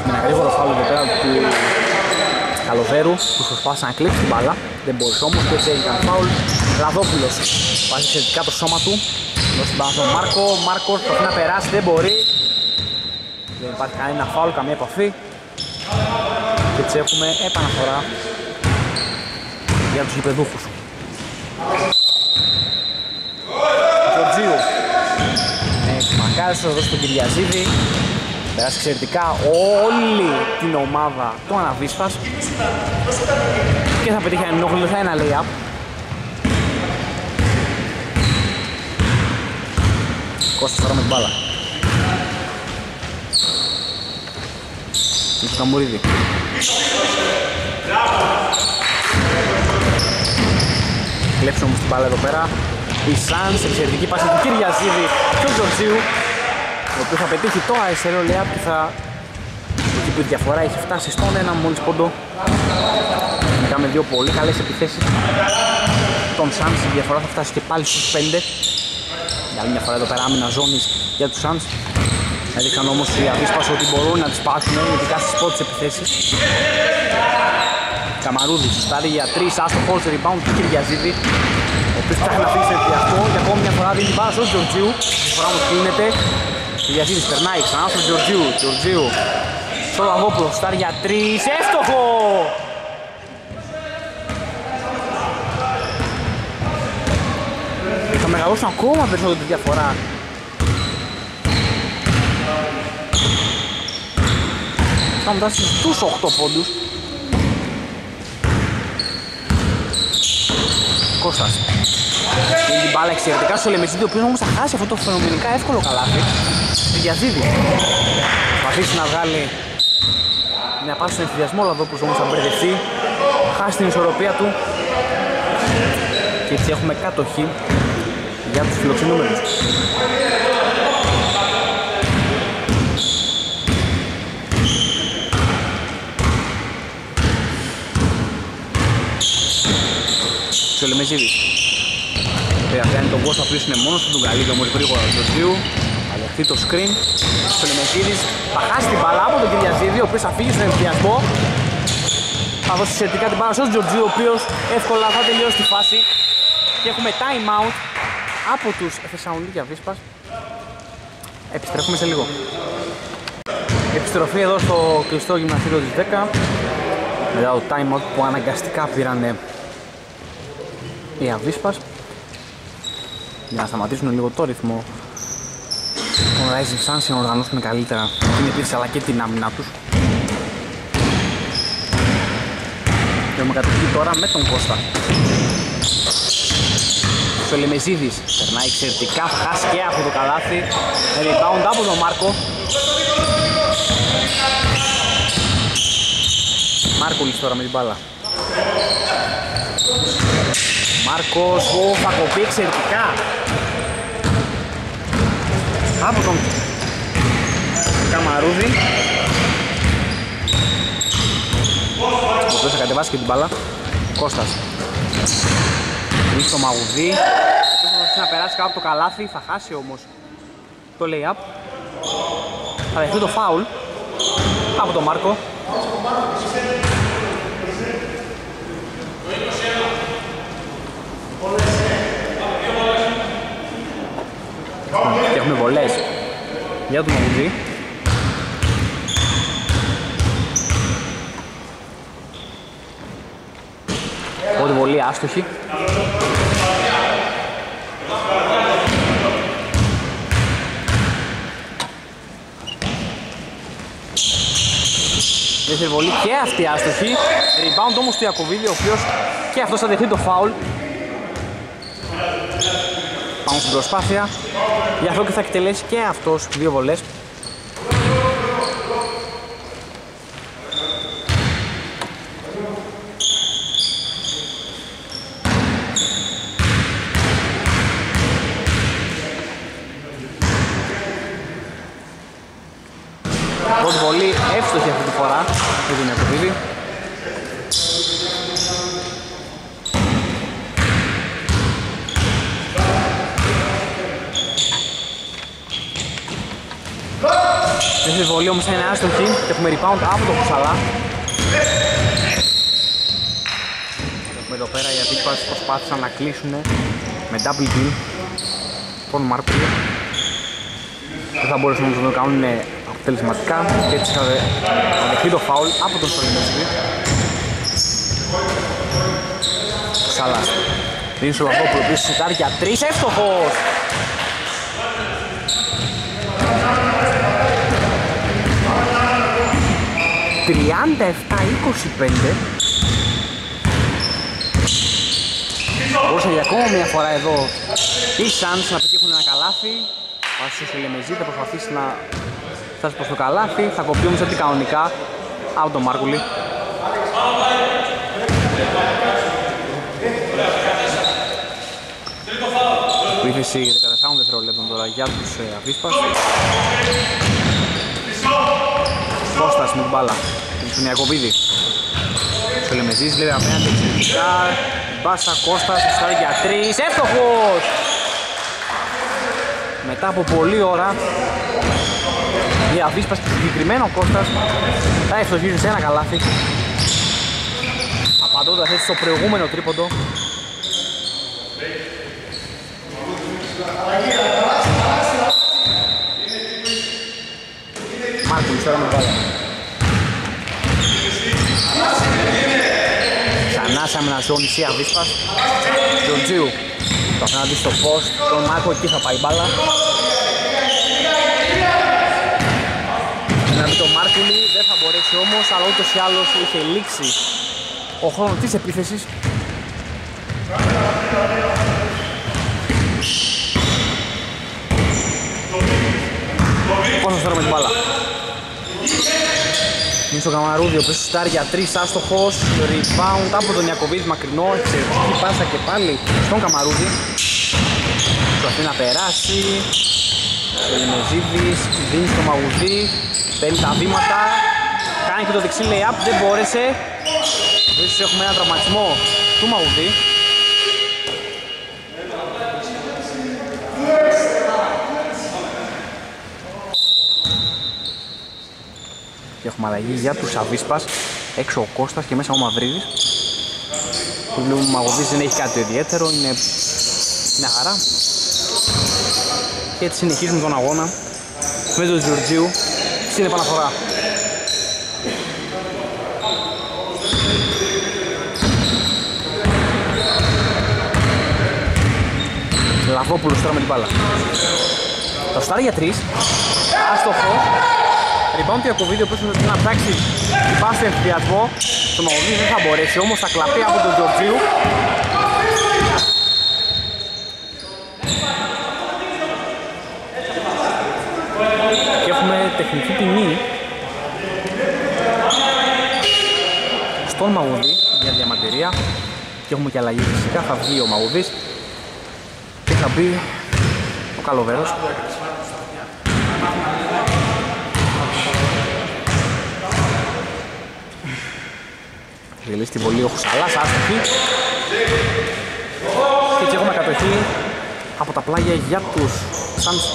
Με ένα γρήγορο φάουλο εδώ πέρα του Καλοβέρου που προσπάθησε να κλείψει την μπάλα. Δεν μπορούσε όμως και έτσι έγινε φάουλ. Ραδόπουλος βάζει θετικά το σώμα του, δώσει την μπάλα στον Μάρκο. Μάρκος προσπαθεί να περάσει, δεν μπορεί. Δεν υπάρχει κανένα φάουλ, καμία επαφή. Και έτσι έχουμε επαναφορά για τους γηπεδούχους. Τζορτζίου μακάρισε, θα δώσει τον Κυριαζίδη, περάσει εξαιρετικά όλη την ομάδα του Αναβίσφας και θα πετύχει έναν ενόχλητο, θα είναι ένα lay-up. Κώστας τώρα με την μπάλα, Νίκος Καμουρίδη, κλέψε όμως την μπάλα εδώ πέρα η Suns, εξαιρετική πάση του Κυριαζίδη και του Τζορτζίου, ο οποίος θα πετύχει το αριστερό layup και θα εκεί που η διαφορά έχει φτάσει στον ένα μόλις πόντο. Είχαμε δύο πολύ καλές επιθέσεις των Suns, η διαφορά θα φτάσει και πάλι στους πέντε. Για άλλη μια φορά εδώ πέρα άμυνα ζώνης για τους Suns, έδειξαν όμως οι Avispas ότι μπορούν να τις πάσουν ειδικά στις πρώτες επιθέσεις. Καμαρούδης στάρει για τρεις, άστοχος, rebound του Κυριαζίδη, ο οποίος ψάχνει να φύγει σε εστιαστό και ακόμη μια φορά δίνει μπάλα στον Τζορτζίου. Μια φορά όμως κλείνεται, Κυριαζίδης περνάει ξανά στον Τζορτζίου, Τζορτζίου στο Λαδόπουλο, στάρει για τρεις, έστοχο! Θα μεγαλώσουν ακόμα περισσότερο τη διαφορά. Θα φτάσει στους οκτώ πόντους. Κώστας δίνει την μπάλα εξαιρετικά στο Λεμεζίδη, ο οποίος όμως θα χάσει αυτό το φαινομενικά εύκολο καλάθι. Κυριαζίδη προσπαθήσει να βγάλει μια πάση στον ευθυδιασμό, Λαδόπουλος όμως θα μπερδευτεί, χάσει την ισορροπία του και έτσι έχουμε κατοχή για τους φιλοξενούμενους. Ο Λεμεζίδης κάνει τον Κώστα, ο οποίος είναι μόνος του, τον καλύπτει όμως γρήγορα του Τζορτζίου, θα δεχτεί το screen. Ο Λεμεζίδης θα χάσει την μπάλα από τον Κυριαζίδη, ο οποίος θα φύγει στον ευθυδιασμό, θα δώσει σχετικά την μπάλα στον Τζορτζίου, ο οποίος εύκολα θα τελειώσει τη φάση και έχουμε time out από τους Θεσσαλονίκη Αβίσπας. Επιστρέφουμε σε λίγο. Επιστροφή εδώ στο κλειστό γυμναστήριο της δέκα μετά το time out που αναγκαστικά πήρανε οι Avispas για να σταματήσουν λίγο το ρυθμό των Rising Suns, να οργανώσουν καλύτερα την επίθεση αλλά και την άμυνά τους. Και με κατοχή τώρα με τον Κώστα. Ο Λεμεζίδης περνάει εξαιρετικά, θα χάσει και αυτό το καλάθι, rebound από τον Μάρκο. Μάρκολης τώρα με την μπάλα, Μάρκος, ο, θα κοπεί εξαιρετικά από τον Καμαρούδη, ο οποίος θα κατεβάσει και την μπάλα. Κώστας ρίχνει το Μαγουδί, ο οποίος θα προσπαθεί να περάσει κάτω από το καλάθι, θα χάσει όμως το lay-up, θα δεχτεί το foul από τον Μάρκο. Και έχουμε βολές για τον Μαγουτζή. Οπότε βολή άστοχη. Δεύτερη βολή και αυτή άστοχη. Rebound όμως του Ιακωβίδη, ο οποίος και αυτός θα δεχτεί το φάουλ. Πάμε στην προσπάθεια. Γι' αυτό και θα εκτελέσει και αυτός δύο βολές. Πρώτη βολή εύστοχη αυτή τη φορά για τον Ιακωβίδη. Δεύτερη βολή όμως είναι άστοχη και έχουμε rebound από το Κουσαλά. Έχουμε εδώ πέρα οι Avispas προσπάθησαν να κλείσουν με double deal τον Μάρκο. Δεν θα μπορούσαν όμως να το κάνουν αποτελεσματικά και έτσι θα δεχτεί το φάουλ από τον Θεσσαλονίκη. Κουσαλά δίνει στον Παπόπουλο πίσω σουτάρει για τρεις, εύστοχος! τριάντα επτά είκοσι πέντε. Μπορούσε για ακόμα μια φορά εδώ οι Suns να πετύχουν ένα καλάθι. Ο Άσος Λεμεζή θα προσπαθήσει να φτάσει προς το καλάθι. Θα κοπεί όμως αντικανονικά από τον Μάρκουλη. Επίθεση δεκατέσσερα δευτερόλεπτα τώρα για τους Avispas. Κώστας με την μπάλα, τον Ιακωβίδη. Στο Λεμεζής λέει απέναντι εξαιρετικά. Μπάσα Κώστας, στάρει για τρεις, εύστοχος! Μετά από πολλή ώρα οι Avispas και συγκεκριμένο Κώστας θα ευστοχίζουν σε ένα καλάθι, απαντώντας έτσι στο προηγούμενο τρίποντο. Μάρκουλης τώρα με βάλει. Ξανά σε αμυναζόνηση Avispas Τζορτζίου το απέναντι στο post, τον Μάρκο, εκεί θα πάει η μπάλα. Να πει τον Μάρκουλη, δεν θα μπορέσει όμως, αλλά ούτως ή άλλως είχε λήξει ο χρόνος της επίθεσης. Πόσο φέρω με την μπάλα. Μίνει στο Καμαρούδι, ο οποίος σουτάρει για τρεις, άστοχος, rebound από τον Ιακωβίδη, μακρινό, εξαιρετική πάσα και πάλι στον Καμαρούδι. Προσπαθεί να περάσει, ο Λεμεζίδης δίνει στο Μαγουδί, παίρνει τα βήματα, κάνει και το δεξί lay-up, δεν μπόρεσε. Ίσως έχουμε έναν τραυματισμό του Μαγουδί. Και έχουμε αλλαγή για τους Avispas. Έξω ο Κώστας και μέσα ο Μαυρίδης. Που βλέπουμε ο Μαγωδής δεν έχει κάτι ιδιαίτερο, είναι μια χαρά. Και έτσι συνεχίζουμε τον αγώνα με τον Τζορτζίου στην επαναφορά. Λαβόπουλος τώρα με την μπάλα. Το στάρει για τρεις. Άστοχο. Rebound του Ιακωβίδη, ο οποίος πρέπει να ψάξει την πάση του εμφυδιασμό. Το Μαγωγίδη δεν θα μπορέσει, όμως θα κλαπεί από τον Τζορτζίου. Και έχουμε τεχνική ποινή στον Μαγωγίδη για διαμαρτυρία. Και έχουμε και αλλαγή φυσικά, θα βγει ο Μαγωγίδης και θα μπει ο Καλοβέρος. Γελεί στη βολή ο Χουσαλάς, άστοχη. Και έτσι έχουμε κατοχή από τα πλάγια για τους Suns.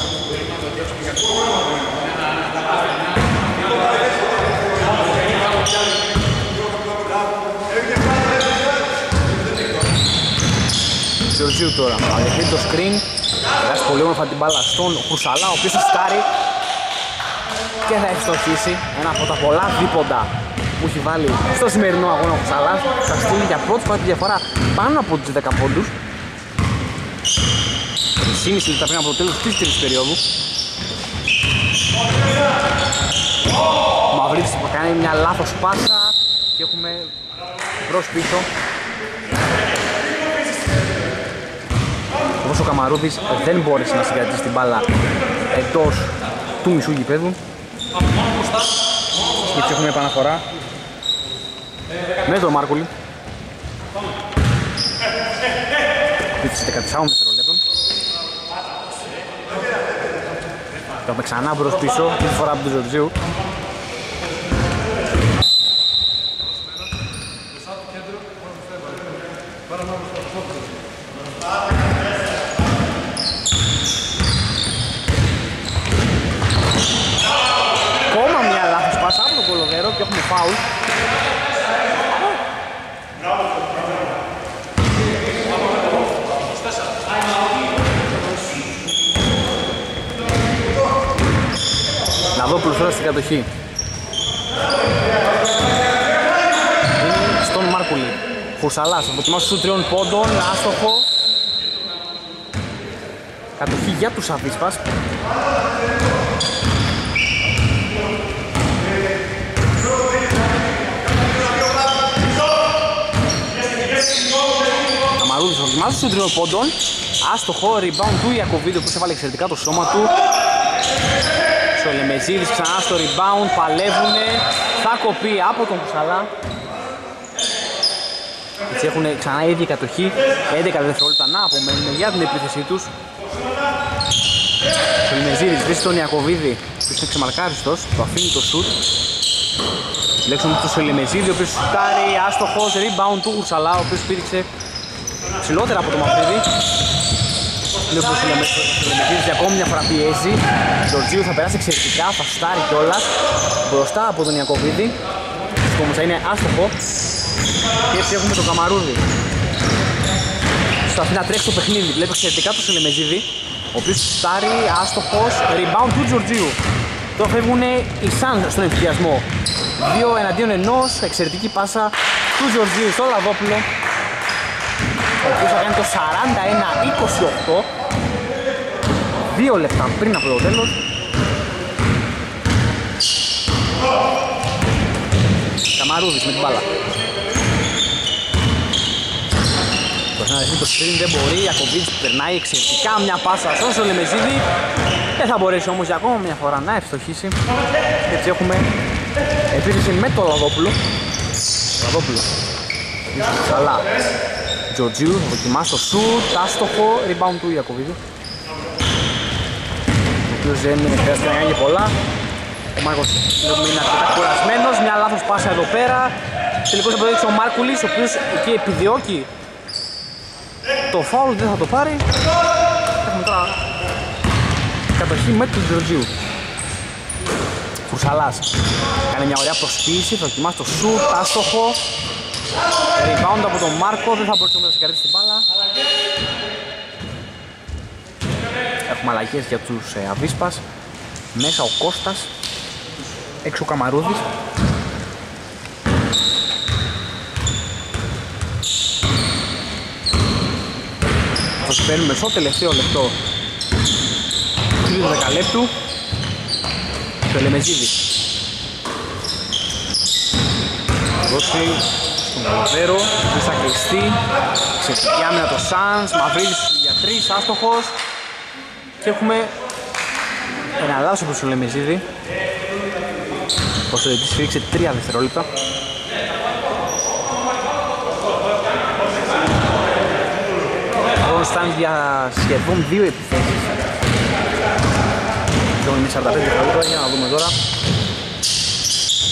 Γεωργίου τώρα. Ανεβεί το screen. Περάσει πολύ όμορφα την μπάλα στον Χουσαλά, ο οποίος σουτάρει και θα ευστοχίσει ένα από τα πολλά δίποντα που έχει βάλει στο σημερινό αγώνα ο Χουσαλάς. Θα στείλει για πρώτη φορά τη διαφορά πάνω από τους δέκα πόντους. Τρεισήμιση λεπτά πριν από το τέλος της τρίτης περίοδου. Ο Μαυρίτης που κάνει μια λάθος πάσα και έχουμε προς πίσω. Όπως ο Καμαρούδης δεν μπόρεσε να συγκρατήσει την μπάλα εντός του μισού γηπέδου. Και έτσι έχουμε επαναφορά με τον Μάρκουλη. Πίτησε δεκατέσσερα δευτερολέπτων. Το έχουμε ξανά προς πίσω, τη φορά από τον Ζορτζίου. Και έχουμε φάουλ. Να δω πλουσόρα στην κατοχή. Στον Μάρκουλη. Χουρσαλάς, αποτιμάσου του τριών πόντων, άστοχο. Κατοχή για τους Αβίσπας. Καμαρούδης δοκιμάζει στον τρίνο πόντων. Άστοχο, rebound του Ιακωβίδου που έβαλε εξαιρετικά το σώμα του. Σολεμεζίδης ξανά στο rebound, παλεύουνε. Θα κοπεί από τον Κουσαλά. Έτσι έχουν ξανά η ίδια κατοχή. έντεκα δευτερόλεπτα να απομένουν για την επίθεσή τους. Σολεμεζίδης βρίσκει τον Ιακωβίδη που είναι ξεμαρκάριστος, το αφήνει το σουτ. Λέξουμε του Σολεμεζίδη, ο οποίος σουτάρει, άστοχος, rebound του Κουσαλά, ο οποίος πήδηξε ψηλότερα από το Μαυρίδη. Λέω πως ο Λεμεζίδης ακόμη μια φορά πιέζει. Ο Τζορτζίου θα περάσει εξαιρετικά, θα στάρει κιόλας μπροστά από τον Ιακωβίδη. Αυτό όμως θα είναι άστοχο. Και έτσι έχουμε τον Καμαρούδη. Σταθεί να τρέξει το παιχνίδι, βλέπει εξαιρετικά τον Λεμεζίδη, ο οποίος στάρει, άστοχος, rebound του Τζορτζίου. Τώρα φεύγουν οι Suns στον εμφυδιασμό. Δύο εναντίον ενός, εξαιρετική πάσα του Τζορτζίου στο Λαδόπουλο, ο οποίος θα κάνει το σαράντα ένα είκοσι οκτώ, δύο λεπτά πριν από το τέλος. Καμαρούδης με την μπάλα. Προς να δεχτεί το screen δεν μπορεί, η Ακοβίτης περνάει εξαιρετικά μια πάσα στον Σολεμεζίδη. Δεν θα μπορέσει όμως για ακόμα μια φορά να ευστοχίσει. Έτσι έχουμε επίθεση με το Λαδόπουλο. Λαδόπουλο. Καλά. Τζορτζίου, θα δοκιμάσει το σουτ, άστοχο, rebound του Ιακωβίδη, ο οποίος δεν χρειάζεται να κάνει και πολλά. Ο Μάρκος είναι αρκετά κουρασμένος, μια λάθος πάσα εδώ πέρα. Τελικώς θα προδείξει ο Μάρκουλης, ο οποίος εκεί επιδιώκει το φάουλ, δεν θα το πάρει. Έχουμε τώρα κατοχή με του Τζορτζίου. Κουρσαλάς, κάνει μια ωραία προσποίηση, θα δοκιμάσει το σουτ, άστοχο. Rebound από τον Μάρκο, δεν θα μπορούσε να συγκρατήσει την μπάλα. Έχουμε αλλαγές για τους ε, Αβίσπας. Μέσα ο Κώστας, έξω ο Καμαρούδης. Θα συμπέρνουμε στο τελευταίο λεπτό του δεκαλέπτου. Το Λεμεζίδη Ρώσι Βέρο, που θα κλειστεί, ξεφτική άμυνα το Σανς, Μαυρίδης για τρεις, άστοχος. Και έχουμε ένα λάθος προς τον Λεμεζίδη. Ο Σοδετής φύριξε τρία δευτερόλεπτα. Αγώνος Σανς για σχεδόν δύο επιθέσεις. Έχουμε εμείς σαράντα πέντε δευτερόλεπτα, για να δούμε τώρα.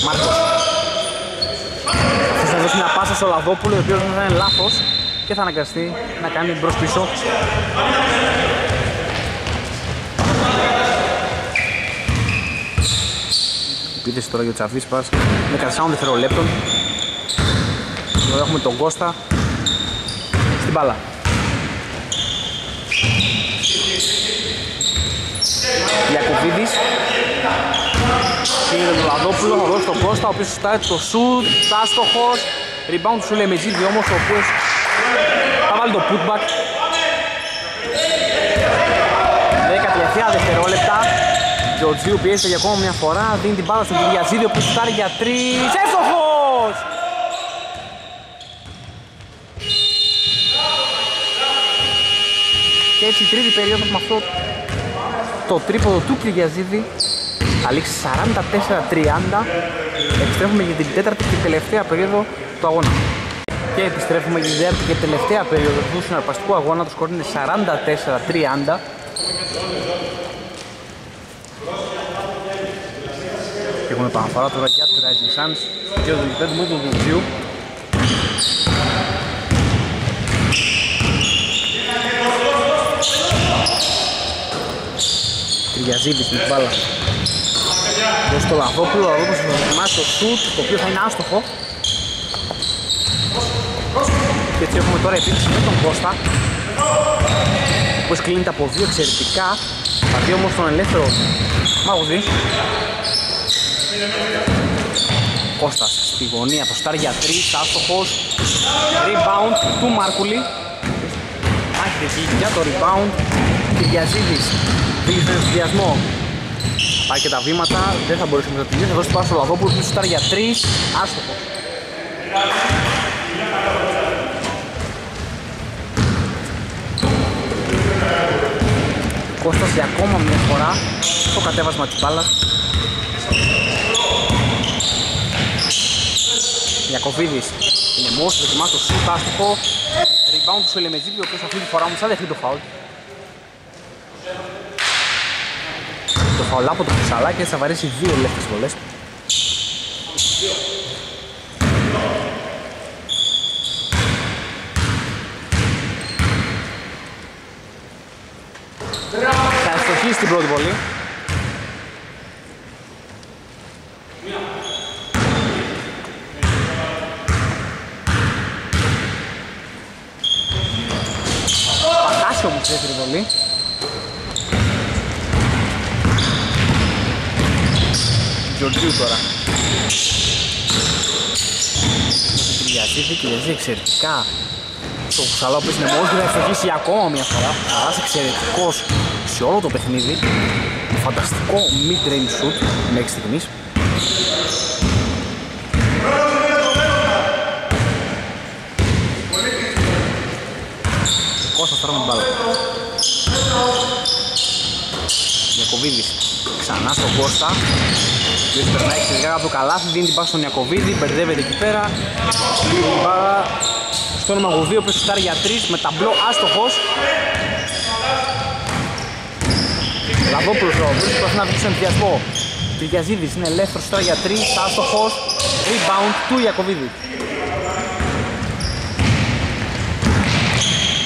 Μάρκος. Θα δώσει μια πάσα στο Λαδόπουλο, ο οποίος θα είναι λάθος και θα αναγκαστεί να κάνει μπρος πίσω. Επίθεση τώρα για τους Αβίσπας με καθυσάνων δευτερολέπτων. Εδώ έχουμε τον Κώστα στην μπάλα. Γιακοβίδης. Πήρε τον Λαδόπουλο, θα δώσει τον Κώστα, ο οποίος σουτάει το σουτ, άστοχος. Rebound του Σουλεμιτζίδη όμως, ο οποίος θα βάλει το putback. δέκα τριάντα δευτερόλεπτα. Τζορτζίου πιέζεται για ακόμα μια φορά, δίνει την μπάλα στον Κυριαζίδη, ο οποίος σουτάρει για τρεις. Εύστοχος! Και έτσι η τρίτη περίοδος με αυτό το τρίποδο του Κυριαζίδη θα λήξει σαράντα τέσσερα τριάντα. Επιστρέφουμε για την τέταρτη και τελευταία περίοδο του αγώνα. Και επιστρέφουμε για την τέταρτη και τελευταία περίοδο του συναρπαστικού αγώνα. Το σκορ είναι σαράντα τέσσερα τριάντα. Έχουμε επαναφορά τώρα για τη Rising Suns δύο του είκοσι πέντε του Δουντζιού. Κυριαζίδης με την μπάλα δώσει το Λαδόπουλο, όπως θα δοκιμάσει το σουτ, το οποίο θα είναι άστοχο. Και έτσι έχουμε τώρα επίθεση με τον Κώστα, ο οποίος κλείνεται από δύο εξαιρετικά, θα δει όμως τον ελεύθερο Μάγουδη. Κώστας στη γωνία, το στάρ για τρεις, άστοχος. Rebound του Μάρκουλη, άχιτε εκεί για το rebound. Κυριαζίδης πήγε στον ενθουσιασμό, πάει και τα βήματα, δεν θα μπορούσαμε να τελειώσει, θα δώσει πάνω στο Λαδόπουλο, το στάρ για τρεις, άστοχος. Κώστας για ακόμα μια φορά το κατέβασμα της μπάλας. Γιακοβίδης είναι μόνος, δοκιμάζει το σουτ, άστοχο. Rebound του Σελεμετζίδη, ο οποίος αυτή τη φορά όμως θα δεχτεί το φάουλ. Το φάουλ από το Χρυσαλά και θα βαρέσει δύο ελεύθερες βολές. Θα ευστοχίσει την πρώτη βολή. Δεύτερη βολή. Τζορτζίου τώρα. Την Κυριαζίδη, Κυριαζίδη εξαιρετικά. Το Κουτσαλό που είναι μόνος, θα εξοχίσει ακόμα μια φορά. Χαράς εξαιρετικός σε όλο το παιχνίδι. Φανταστικό mid-range shoot μέχρι στιγμής. Κώστας τώρα με την μπάλα. Ιακοβίδης ξανά στον Κώστα, διότι περνάει εξαιρετικά από το καλάθι, δίνει την πάση στον Ιακοβίδη, μπερδεύεται εκεί πέρα. Δίνει την μπάλα στον Μαγουδί, ο οποίος σουτάρει για τρεις με ταμπλό άστοχος. Λαδόπουλος ο οποίος προσπαθεί να βρει στον ενθουσιασμό. Κυριαζίδης είναι ελεύθερος, σουτάρει για τρεις, άστοχος. Rebound του Ιακοβίδη.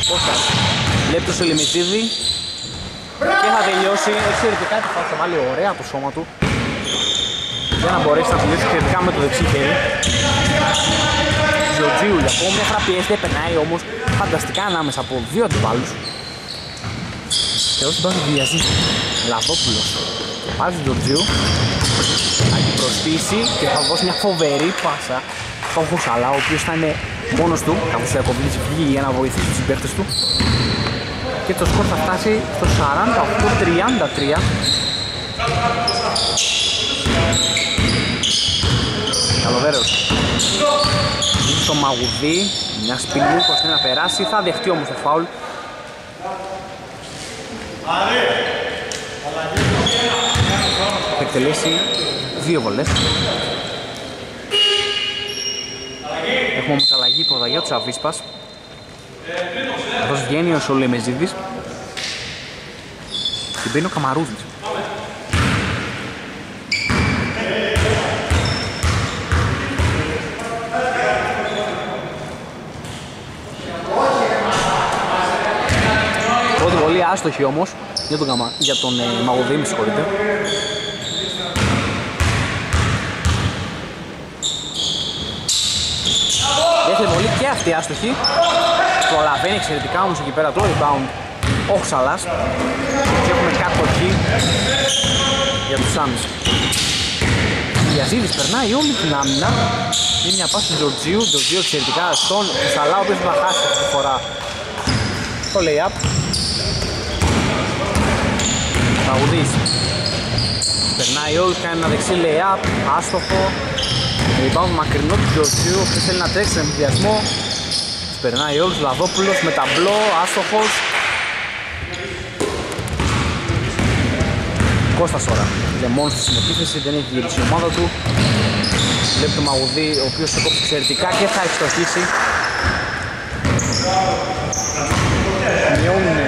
Κώστας βλέπει στο Λιμιτζίδη και θα τελειώσει εξαιρετικά τη φάση, θα βάλει ωραία το σώμα του για να μπορέσει να τελειώσει εξαιρετικά με το δεξί χέρι. Τζιοτζίου για ακόμα μια φορά πιέζεται, περνάει όμως φανταστικά ανάμεσα από δύο αντιπάλους. Και όσοι πάνε Κυριαζίδη, Λαδόπουλος και πάλι Τζιοτζίου θα την προστήσει και θα δώσει μια φοβερή πάσα στον Χουσαλά, ο οποίος θα είναι μόνος του, καθώς ο Ιακοβίδης βγήκε για να βοηθήσει τους συμπαίκτες του. Και το σκορ θα φτάσει στο σαράντα οκτώ τριάντα τρία. Καλοβέρος είναι στο Μαγουδί, μια σπηλή κοστέ να περάσει, θα δεχτεί όμως το φάουλ. Θα εκτελέσει δύο βολές. Έχουμε όμως αλλαγή πρώτα για τους Αβίσπας, καθώς βγαίνει ο Σολεμεζίδης και μπαίνει ο Καμαρούδης. Πρώτη βολή άστοχη όμως για τον, Καμα... για τον ε, Μαγουδή, με συγχωρείτε. Δεύτερη βολή και αυτή άστοχη. Προλαβαίνει εξαιρετικά όμως εκεί πέρα το rebound ο Χουσαλάς και έχουμε κακοχή για τους Suns. Η Γιαζίδης περνάει όλη την άμυνα, είναι μια πάση του Τζορτζίου, Τζορτζίου εξαιρετικά στον Χουσαλά, ο οποίος θα χάσει αυτή τη φορά το lay-up. Παγουδής περνάει όλη, κάνει ένα δεξί lay-up, άστοχο. Λυπάμαι μακρινό του Τζορτζίου, ο θέλει να τρέξει τον εμφυδιασμό. Περνάει όλους, Λαδόπουλος με ταμπλό, άστοχος. Κώστας ώρα, είναι μόνος στην επίθεση, δεν έχει γυρίσει η ομάδα του. Βλέπει το Μαγουδί, ο οποίος το κόψει εξαιρετικά και θα εξτοχίσει. Μειώνουν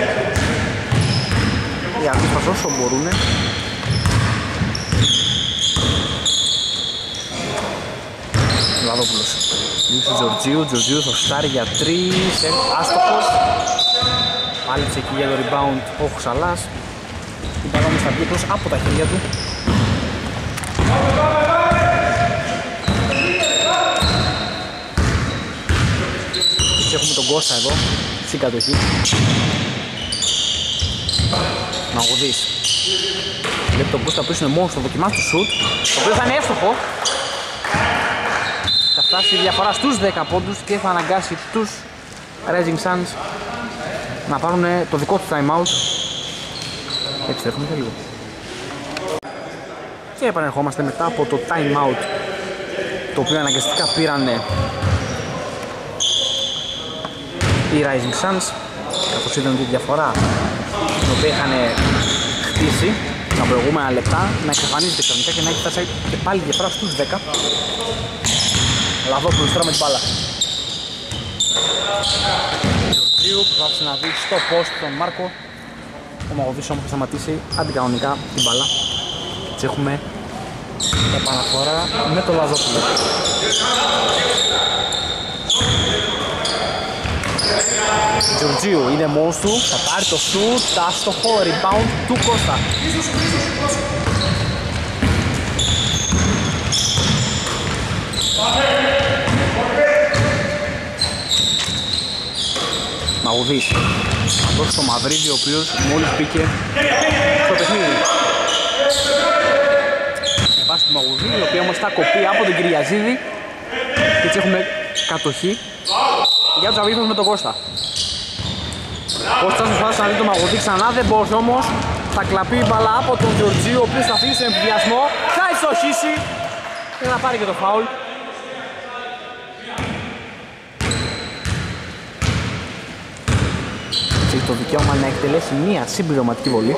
οι Αμπίσπας όσο μπορούν. Λαδόπουλος. Λίξε Τζορτζίου, Τζορτζίου στο στάρι για τρεις, άστοχος. Πάλεψε εκεί για το rebound ο Χουσαλάς. Την παρόμη στα πίτρος από τα χέρια του. Και έχουμε τον Κώστα εδώ, στην κατοχή. Μαγουδής. Βλέπει τον Κώστα που είναι μόνος στο δοκιμάς του shoot, το οποίο θα είναι εύστοχο. Θα φτάσει η διαφορά στους δέκα πόντους και θα αναγκάσει τους Rising Suns να πάρουν το δικό του timeout. Επιστρέφουμε σε λίγο. Και επανερχόμαστε μετά από το timeout, το οποίο αναγκαστικά πήραν οι Rising Suns, καθώς είδαν τη διαφορά την οποία είχαν χτίσει τα προηγούμενα λεπτά να εξαφανίζεται ξαφνικά και να έχει φτάσει και πάλι διαφορά στους δέκα. Λαδόπουλος τώρα με την μπάλα. Γιουργίου που θα ξαναδεί στο post τον Μάρκο. Ο Μαγωδής όμως θα σταματήσει αντικανονικά την μπάλα. Έτσι έχουμε επαναφορά με τον Λαδόπουλο. Γιουργίου είναι μόνος του, θα πάρει το shoot, άστοχο, rebound του Κώστα. Μαγουδής, θα δώσει το Μαυρίδη, ο οποίος μόλις μπήκε στο παιχνίδι. Θα πάσει το Μαγουδή, η οποία όμως θα κοπεί από τον Κυριαζίδη. Και έτσι έχουμε κατοχή για τους Αβίσπας με τον Κώστα. Κώστας προσπάθησε να δει το Μαγουδή ξανά, δεν μπορούσε όμως. Θα κλαπεί η μπαλά από τον Τζορτζίου, ο οποίος θα φύγει σε εμφυδιασμό, θα εξοχίσει και θα πάρει και το φάουλ. Έχει το δικαίωμα να εκτελέσει μία συμπληρωματική βολή.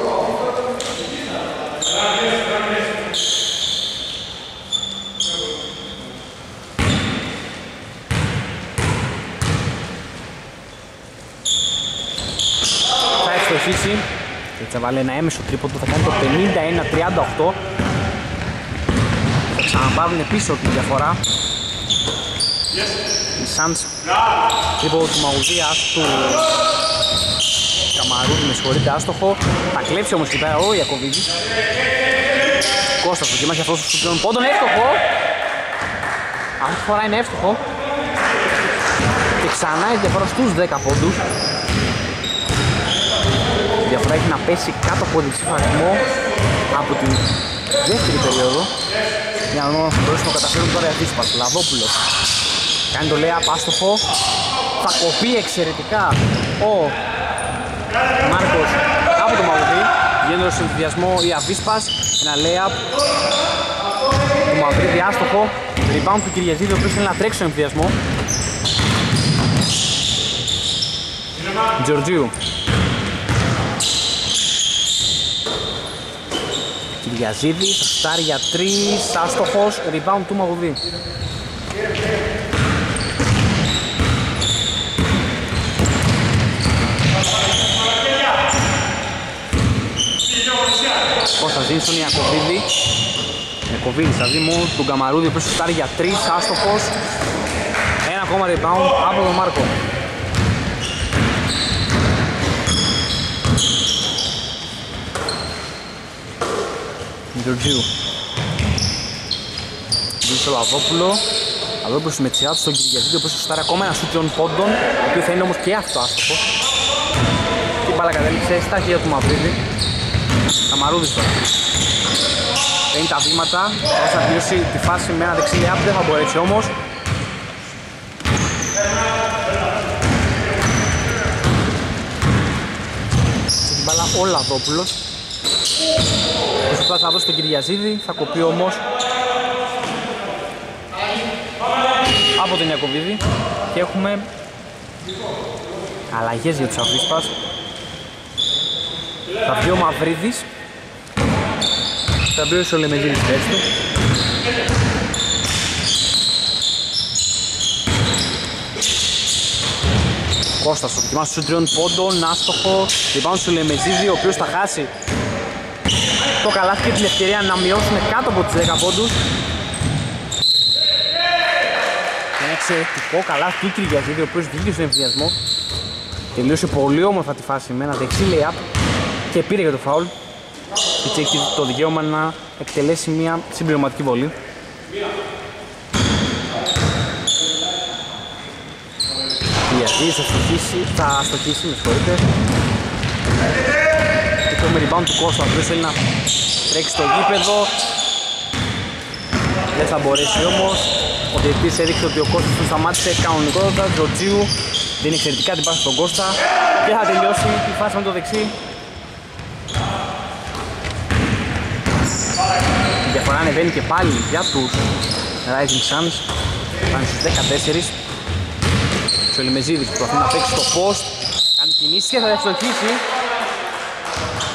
Θα εξοχίσει και θα βάλει ένα έμεσο τρίποντο, θα κάνει το πενήντα ένα τριάντα οκτώ. Θα ξαναπάρουν πίσω τη διαφορά. Οι Suns, τρίποντο του Μαγουδίας, του Καμαρούδη, με συγχωρείτε, άστοχο. Θα κλέψει όμως και πέρα ο Ιακωβίδης. Κώστας δοκιμάζει αυτός του πλέον πόντων, εύστοχο. Αυτή τη φορά είναι εύστοχο. Και ξανά η διαφορά στους δέκα πόντους. Η διαφορά έχει να πέσει κάτω από διψηφαρισμό από την δεύτερη περίοδο. Για να μπορέσουν να καταφέρουν τώρα οι Αυσπάς. Λαδόπουλος κάνει το lay-up, άστοχο. Θα κοπεί εξαιρετικά ο Μάρκος από το Μαυρίδη, γίνεται στον συνδυασμό η Αβίσπας, ένα lay-up του Μαυρίδη, άστοχο, rebound του Κυριαζίδη, ο οποίος θέλει να τρέξει στον συνδυασμό. Τζορτζίου. Κυριαζίδη, σωστάρει για τρεις, άστοχος, rebound του Μαυρίδη. Κώστας δίνει στον Ιακωβίδη. Ιακωβίδη στα δίμου του Καμαρούδη, που σουτάρει για τρεις, άστοχος. Ένα ακόμα rebound από τον Μάρκο. Γιουργίου δίνει στο Λαδόπουλο. Λαδόπουλος με τσιά του στον Κυριαζίδη, που σουτάρει ακόμα ένα σουτ τριών πόντων, το οποίο θα είναι όμως και αυτό άστοχο. μπάλα κατέληξε στα χέρια του Μαυρίδη. Καμαρούδης τώρα. Παίρνει τα βήματα, θα κλείσει τη φάση με ένα δεξί λεάπ, δεν θα μπορέσει όμως. Την μπάλα ο Λαδόπουλος. Προσπάθει να δώσει τον Κυριαζίδη, θα κοπεί όμως από τον Ιακωβίδη και έχουμε αλλαγές για τους Αβίσπας. Θα βγει ο Μαυρίδης, θα μπει ο Λεμεγίδης πέρσι του. Κώστας, ο κοιμάσου στους τριών πόντων, άστοχο, λιπάνω στο Λεμεγίδη, ο οποίος θα χάσει το καλάθι και την ευκαιρία να μειώσουν κάτω από τους δέκα πόντους. Εξαιρετικό καλάθι του Κυριαζίδη, ο οποίος βγήκε στον εμφυδιασμό. Τελείωσε πολύ όμορφα τη φάση με ένα δεξί lay-up και πήρε για το φάουλ. Έτσι έχει το δικαίωμα να εκτελέσει μια συμπληρωματική βολή. Κυριαζίδης θα στοχίσει, θα στοχίσει, με συγχωρείτε. Το με rebound του Κώστα, ο οποίος θέλει να τρέξει στο γήπεδο. Δεν θα μπορέσει όμως. Ο διαιτητής έδειξε ότι ο Κώστας του σταμάτησε κανονικότατα. Τζοτζίου δίνει εξαιρετικά την πάση στον Κώστα και θα τελειώσει τη φάση με το δεξί. Η διαφορά ανεβαίνει και πάλι για τους Rising Suns. Πάνε στους δεκατέσσερα. Ο Ελιμεζίδης προσπαθεί να παίξει το post, κάνει κινήσεις και θα ευστοχίσει.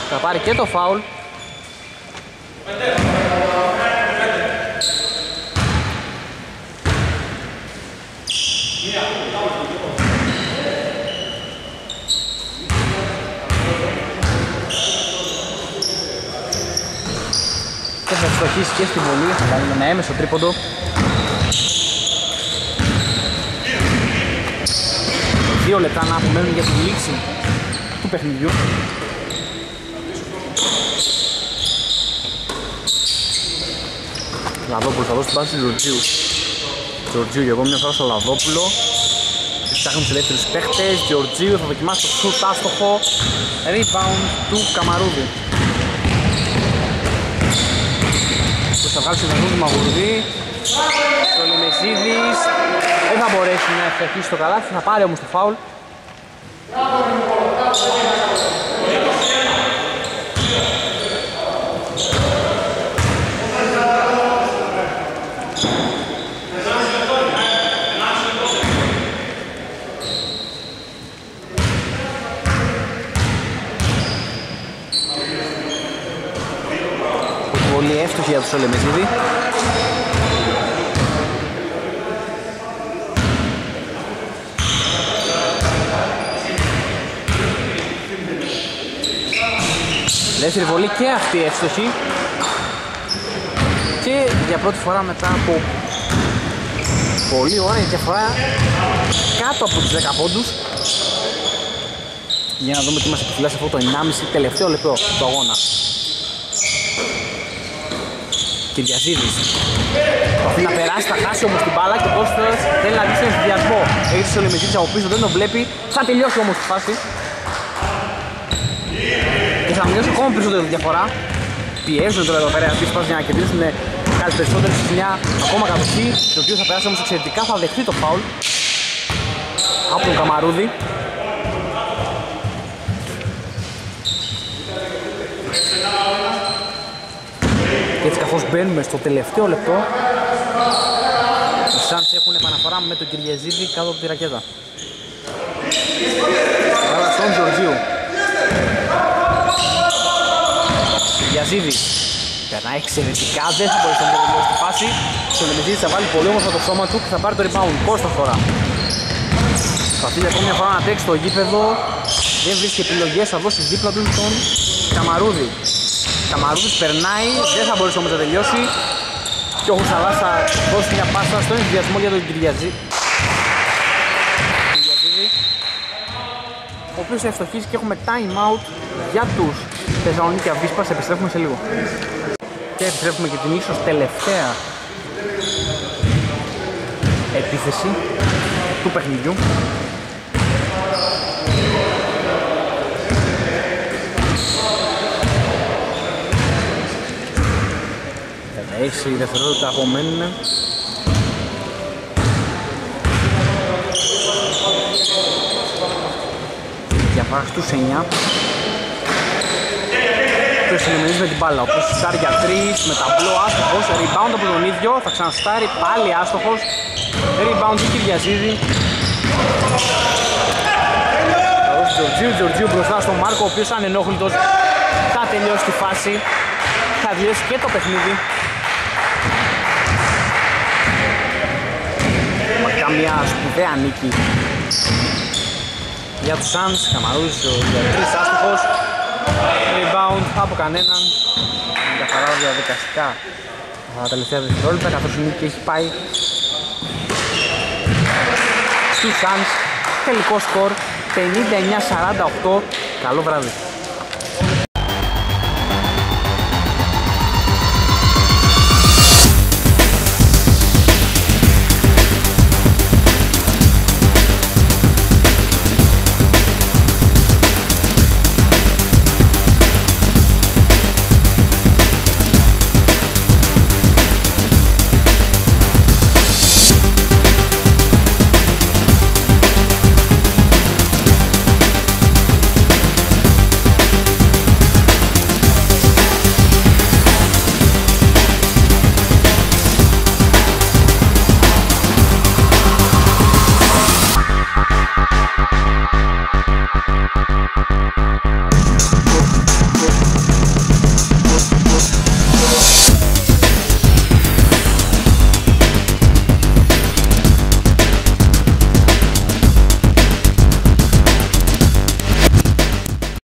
Θα πάρει και το φάουλ. Θα στοχίσει και στη βολή, θα κάνει ένα έμεσο τρίποντο. Δύο λεπτά να απομένουν για τη λήξη του παιχνιδιού. Λαδόπουλος θα δώσει την πάση του Τζορτζίου. Τζορτζίου και εγώ μια φορά στο Λαδόπουλο. Ψάχνουν τους ελεύθερους παίχτες. Τζορτζίου θα δοκιμάσει το σουτ άστοχο. Rebound του Καμαρούδη. Θα βγάλει στον του Μαγουρδί. Ο Λεμεσίδης δεν θα μπορέσει να ευθερχίσει το καλάθι, θα πάρει όμως το φάουλ. Εύστοχη για τους Ολεμεζίδη. Δεύτερη βολή και αυτή εύστοχη. Και για πρώτη φορά μετά από πολύ ώρα η διαφορά κάτω από τους δέκα πόντους. Για να δούμε τι μας επιφυλάσσει αυτό το ενάμιση τελευταίο λεπτό του αγώνα. Κυριαζίδης προσπαθεί να περάσει, θα χάσει όμως την μπάλα και ο Κώστας θέλει να δείξει τον εμφυδιασμό. Έχει ο Λεμεζίδης από πίσω, δεν τον βλέπει, θα τελειώσει όμως τη φάση και θα μειώσει ακόμα περισσότερο τη διαφορά. Πιέζουν τώρα εδώ πέρα οι Αυσπάς για να κερδίσουν κάτι περισσότερο σε μια ακόμα κατοχή, το οποίο θα περάσει όμως εξαιρετικά, θα δεχτεί το φάουλ από τον Καμαρούδη. Έτσι καθώς μπαίνουμε στο τελευταίο λεπτό, οι Suns έχουν επαναφορά με τον Κυριαζίδη κάτω από τη ρακέτα. Βάλα στον Τζορτζίου. Κυριαζίδη περνάει εξαιρετικά, δεν θα μπορείς να μπει στη φάση. Ο Λεμεζίδης θα βάλει πολύ όμορφα το σώμα του και θα πάρει το rebound. Κώστα φορά. Θα φύγει ακόμη μια φορά να τρέξει το γήπεδο. Δεν βρίσκει επιλογές, θα δώσει δίπλα του τον Καμαρούδη. Καμαρούδης περνάει, δεν θα μπορούσε όμως να τελειώσει και ο Χουσαλάς θα δώσει μια πάσα στον εμφυδιασμό για τον Κυριαζή. Κυριαζίδη, ο οποίος ευτοχίζει και έχουμε time out για τους Θεσσαλονίκη Αβίσπας. Επιστρέφουμε σε λίγο και επιστρέφουμε και την ίσως τελευταία επίθεση του παιχνιδιού. Έξι δευτερόλεπτα απομένουν. Διαβάζει στους εννιά. Ποιος συνεμενίζει με την μπάλα, ο οποίος σουτάρει για τρεις, με ταμπλό άστοχος, rebound από τον ίδιο, θα ξαναστάρει πάλι άστοχος, rebound του Κυριαζίδη. Θα δώσει Τζορτζίου, Τζορτζίου μπροστά στον Μάρκο, ο οποίος ανενόχλητος θα τελειώσει τη φάση, θα διέσει και το παιχνίδι. Μαρκά μια σπουδαία νίκη για τους Suns, Καμαρούζης ο Γιαντρής άστοχος. Rebound από κανέναν. Καθαρά διαδικαστικά τα τελευταία δευτερόλεπτα, καθώς η νίκη έχει πάει στους Suns. Τελικό σκορ πενήντα εννιά σαράντα οκτώ. Καλό βράδυ.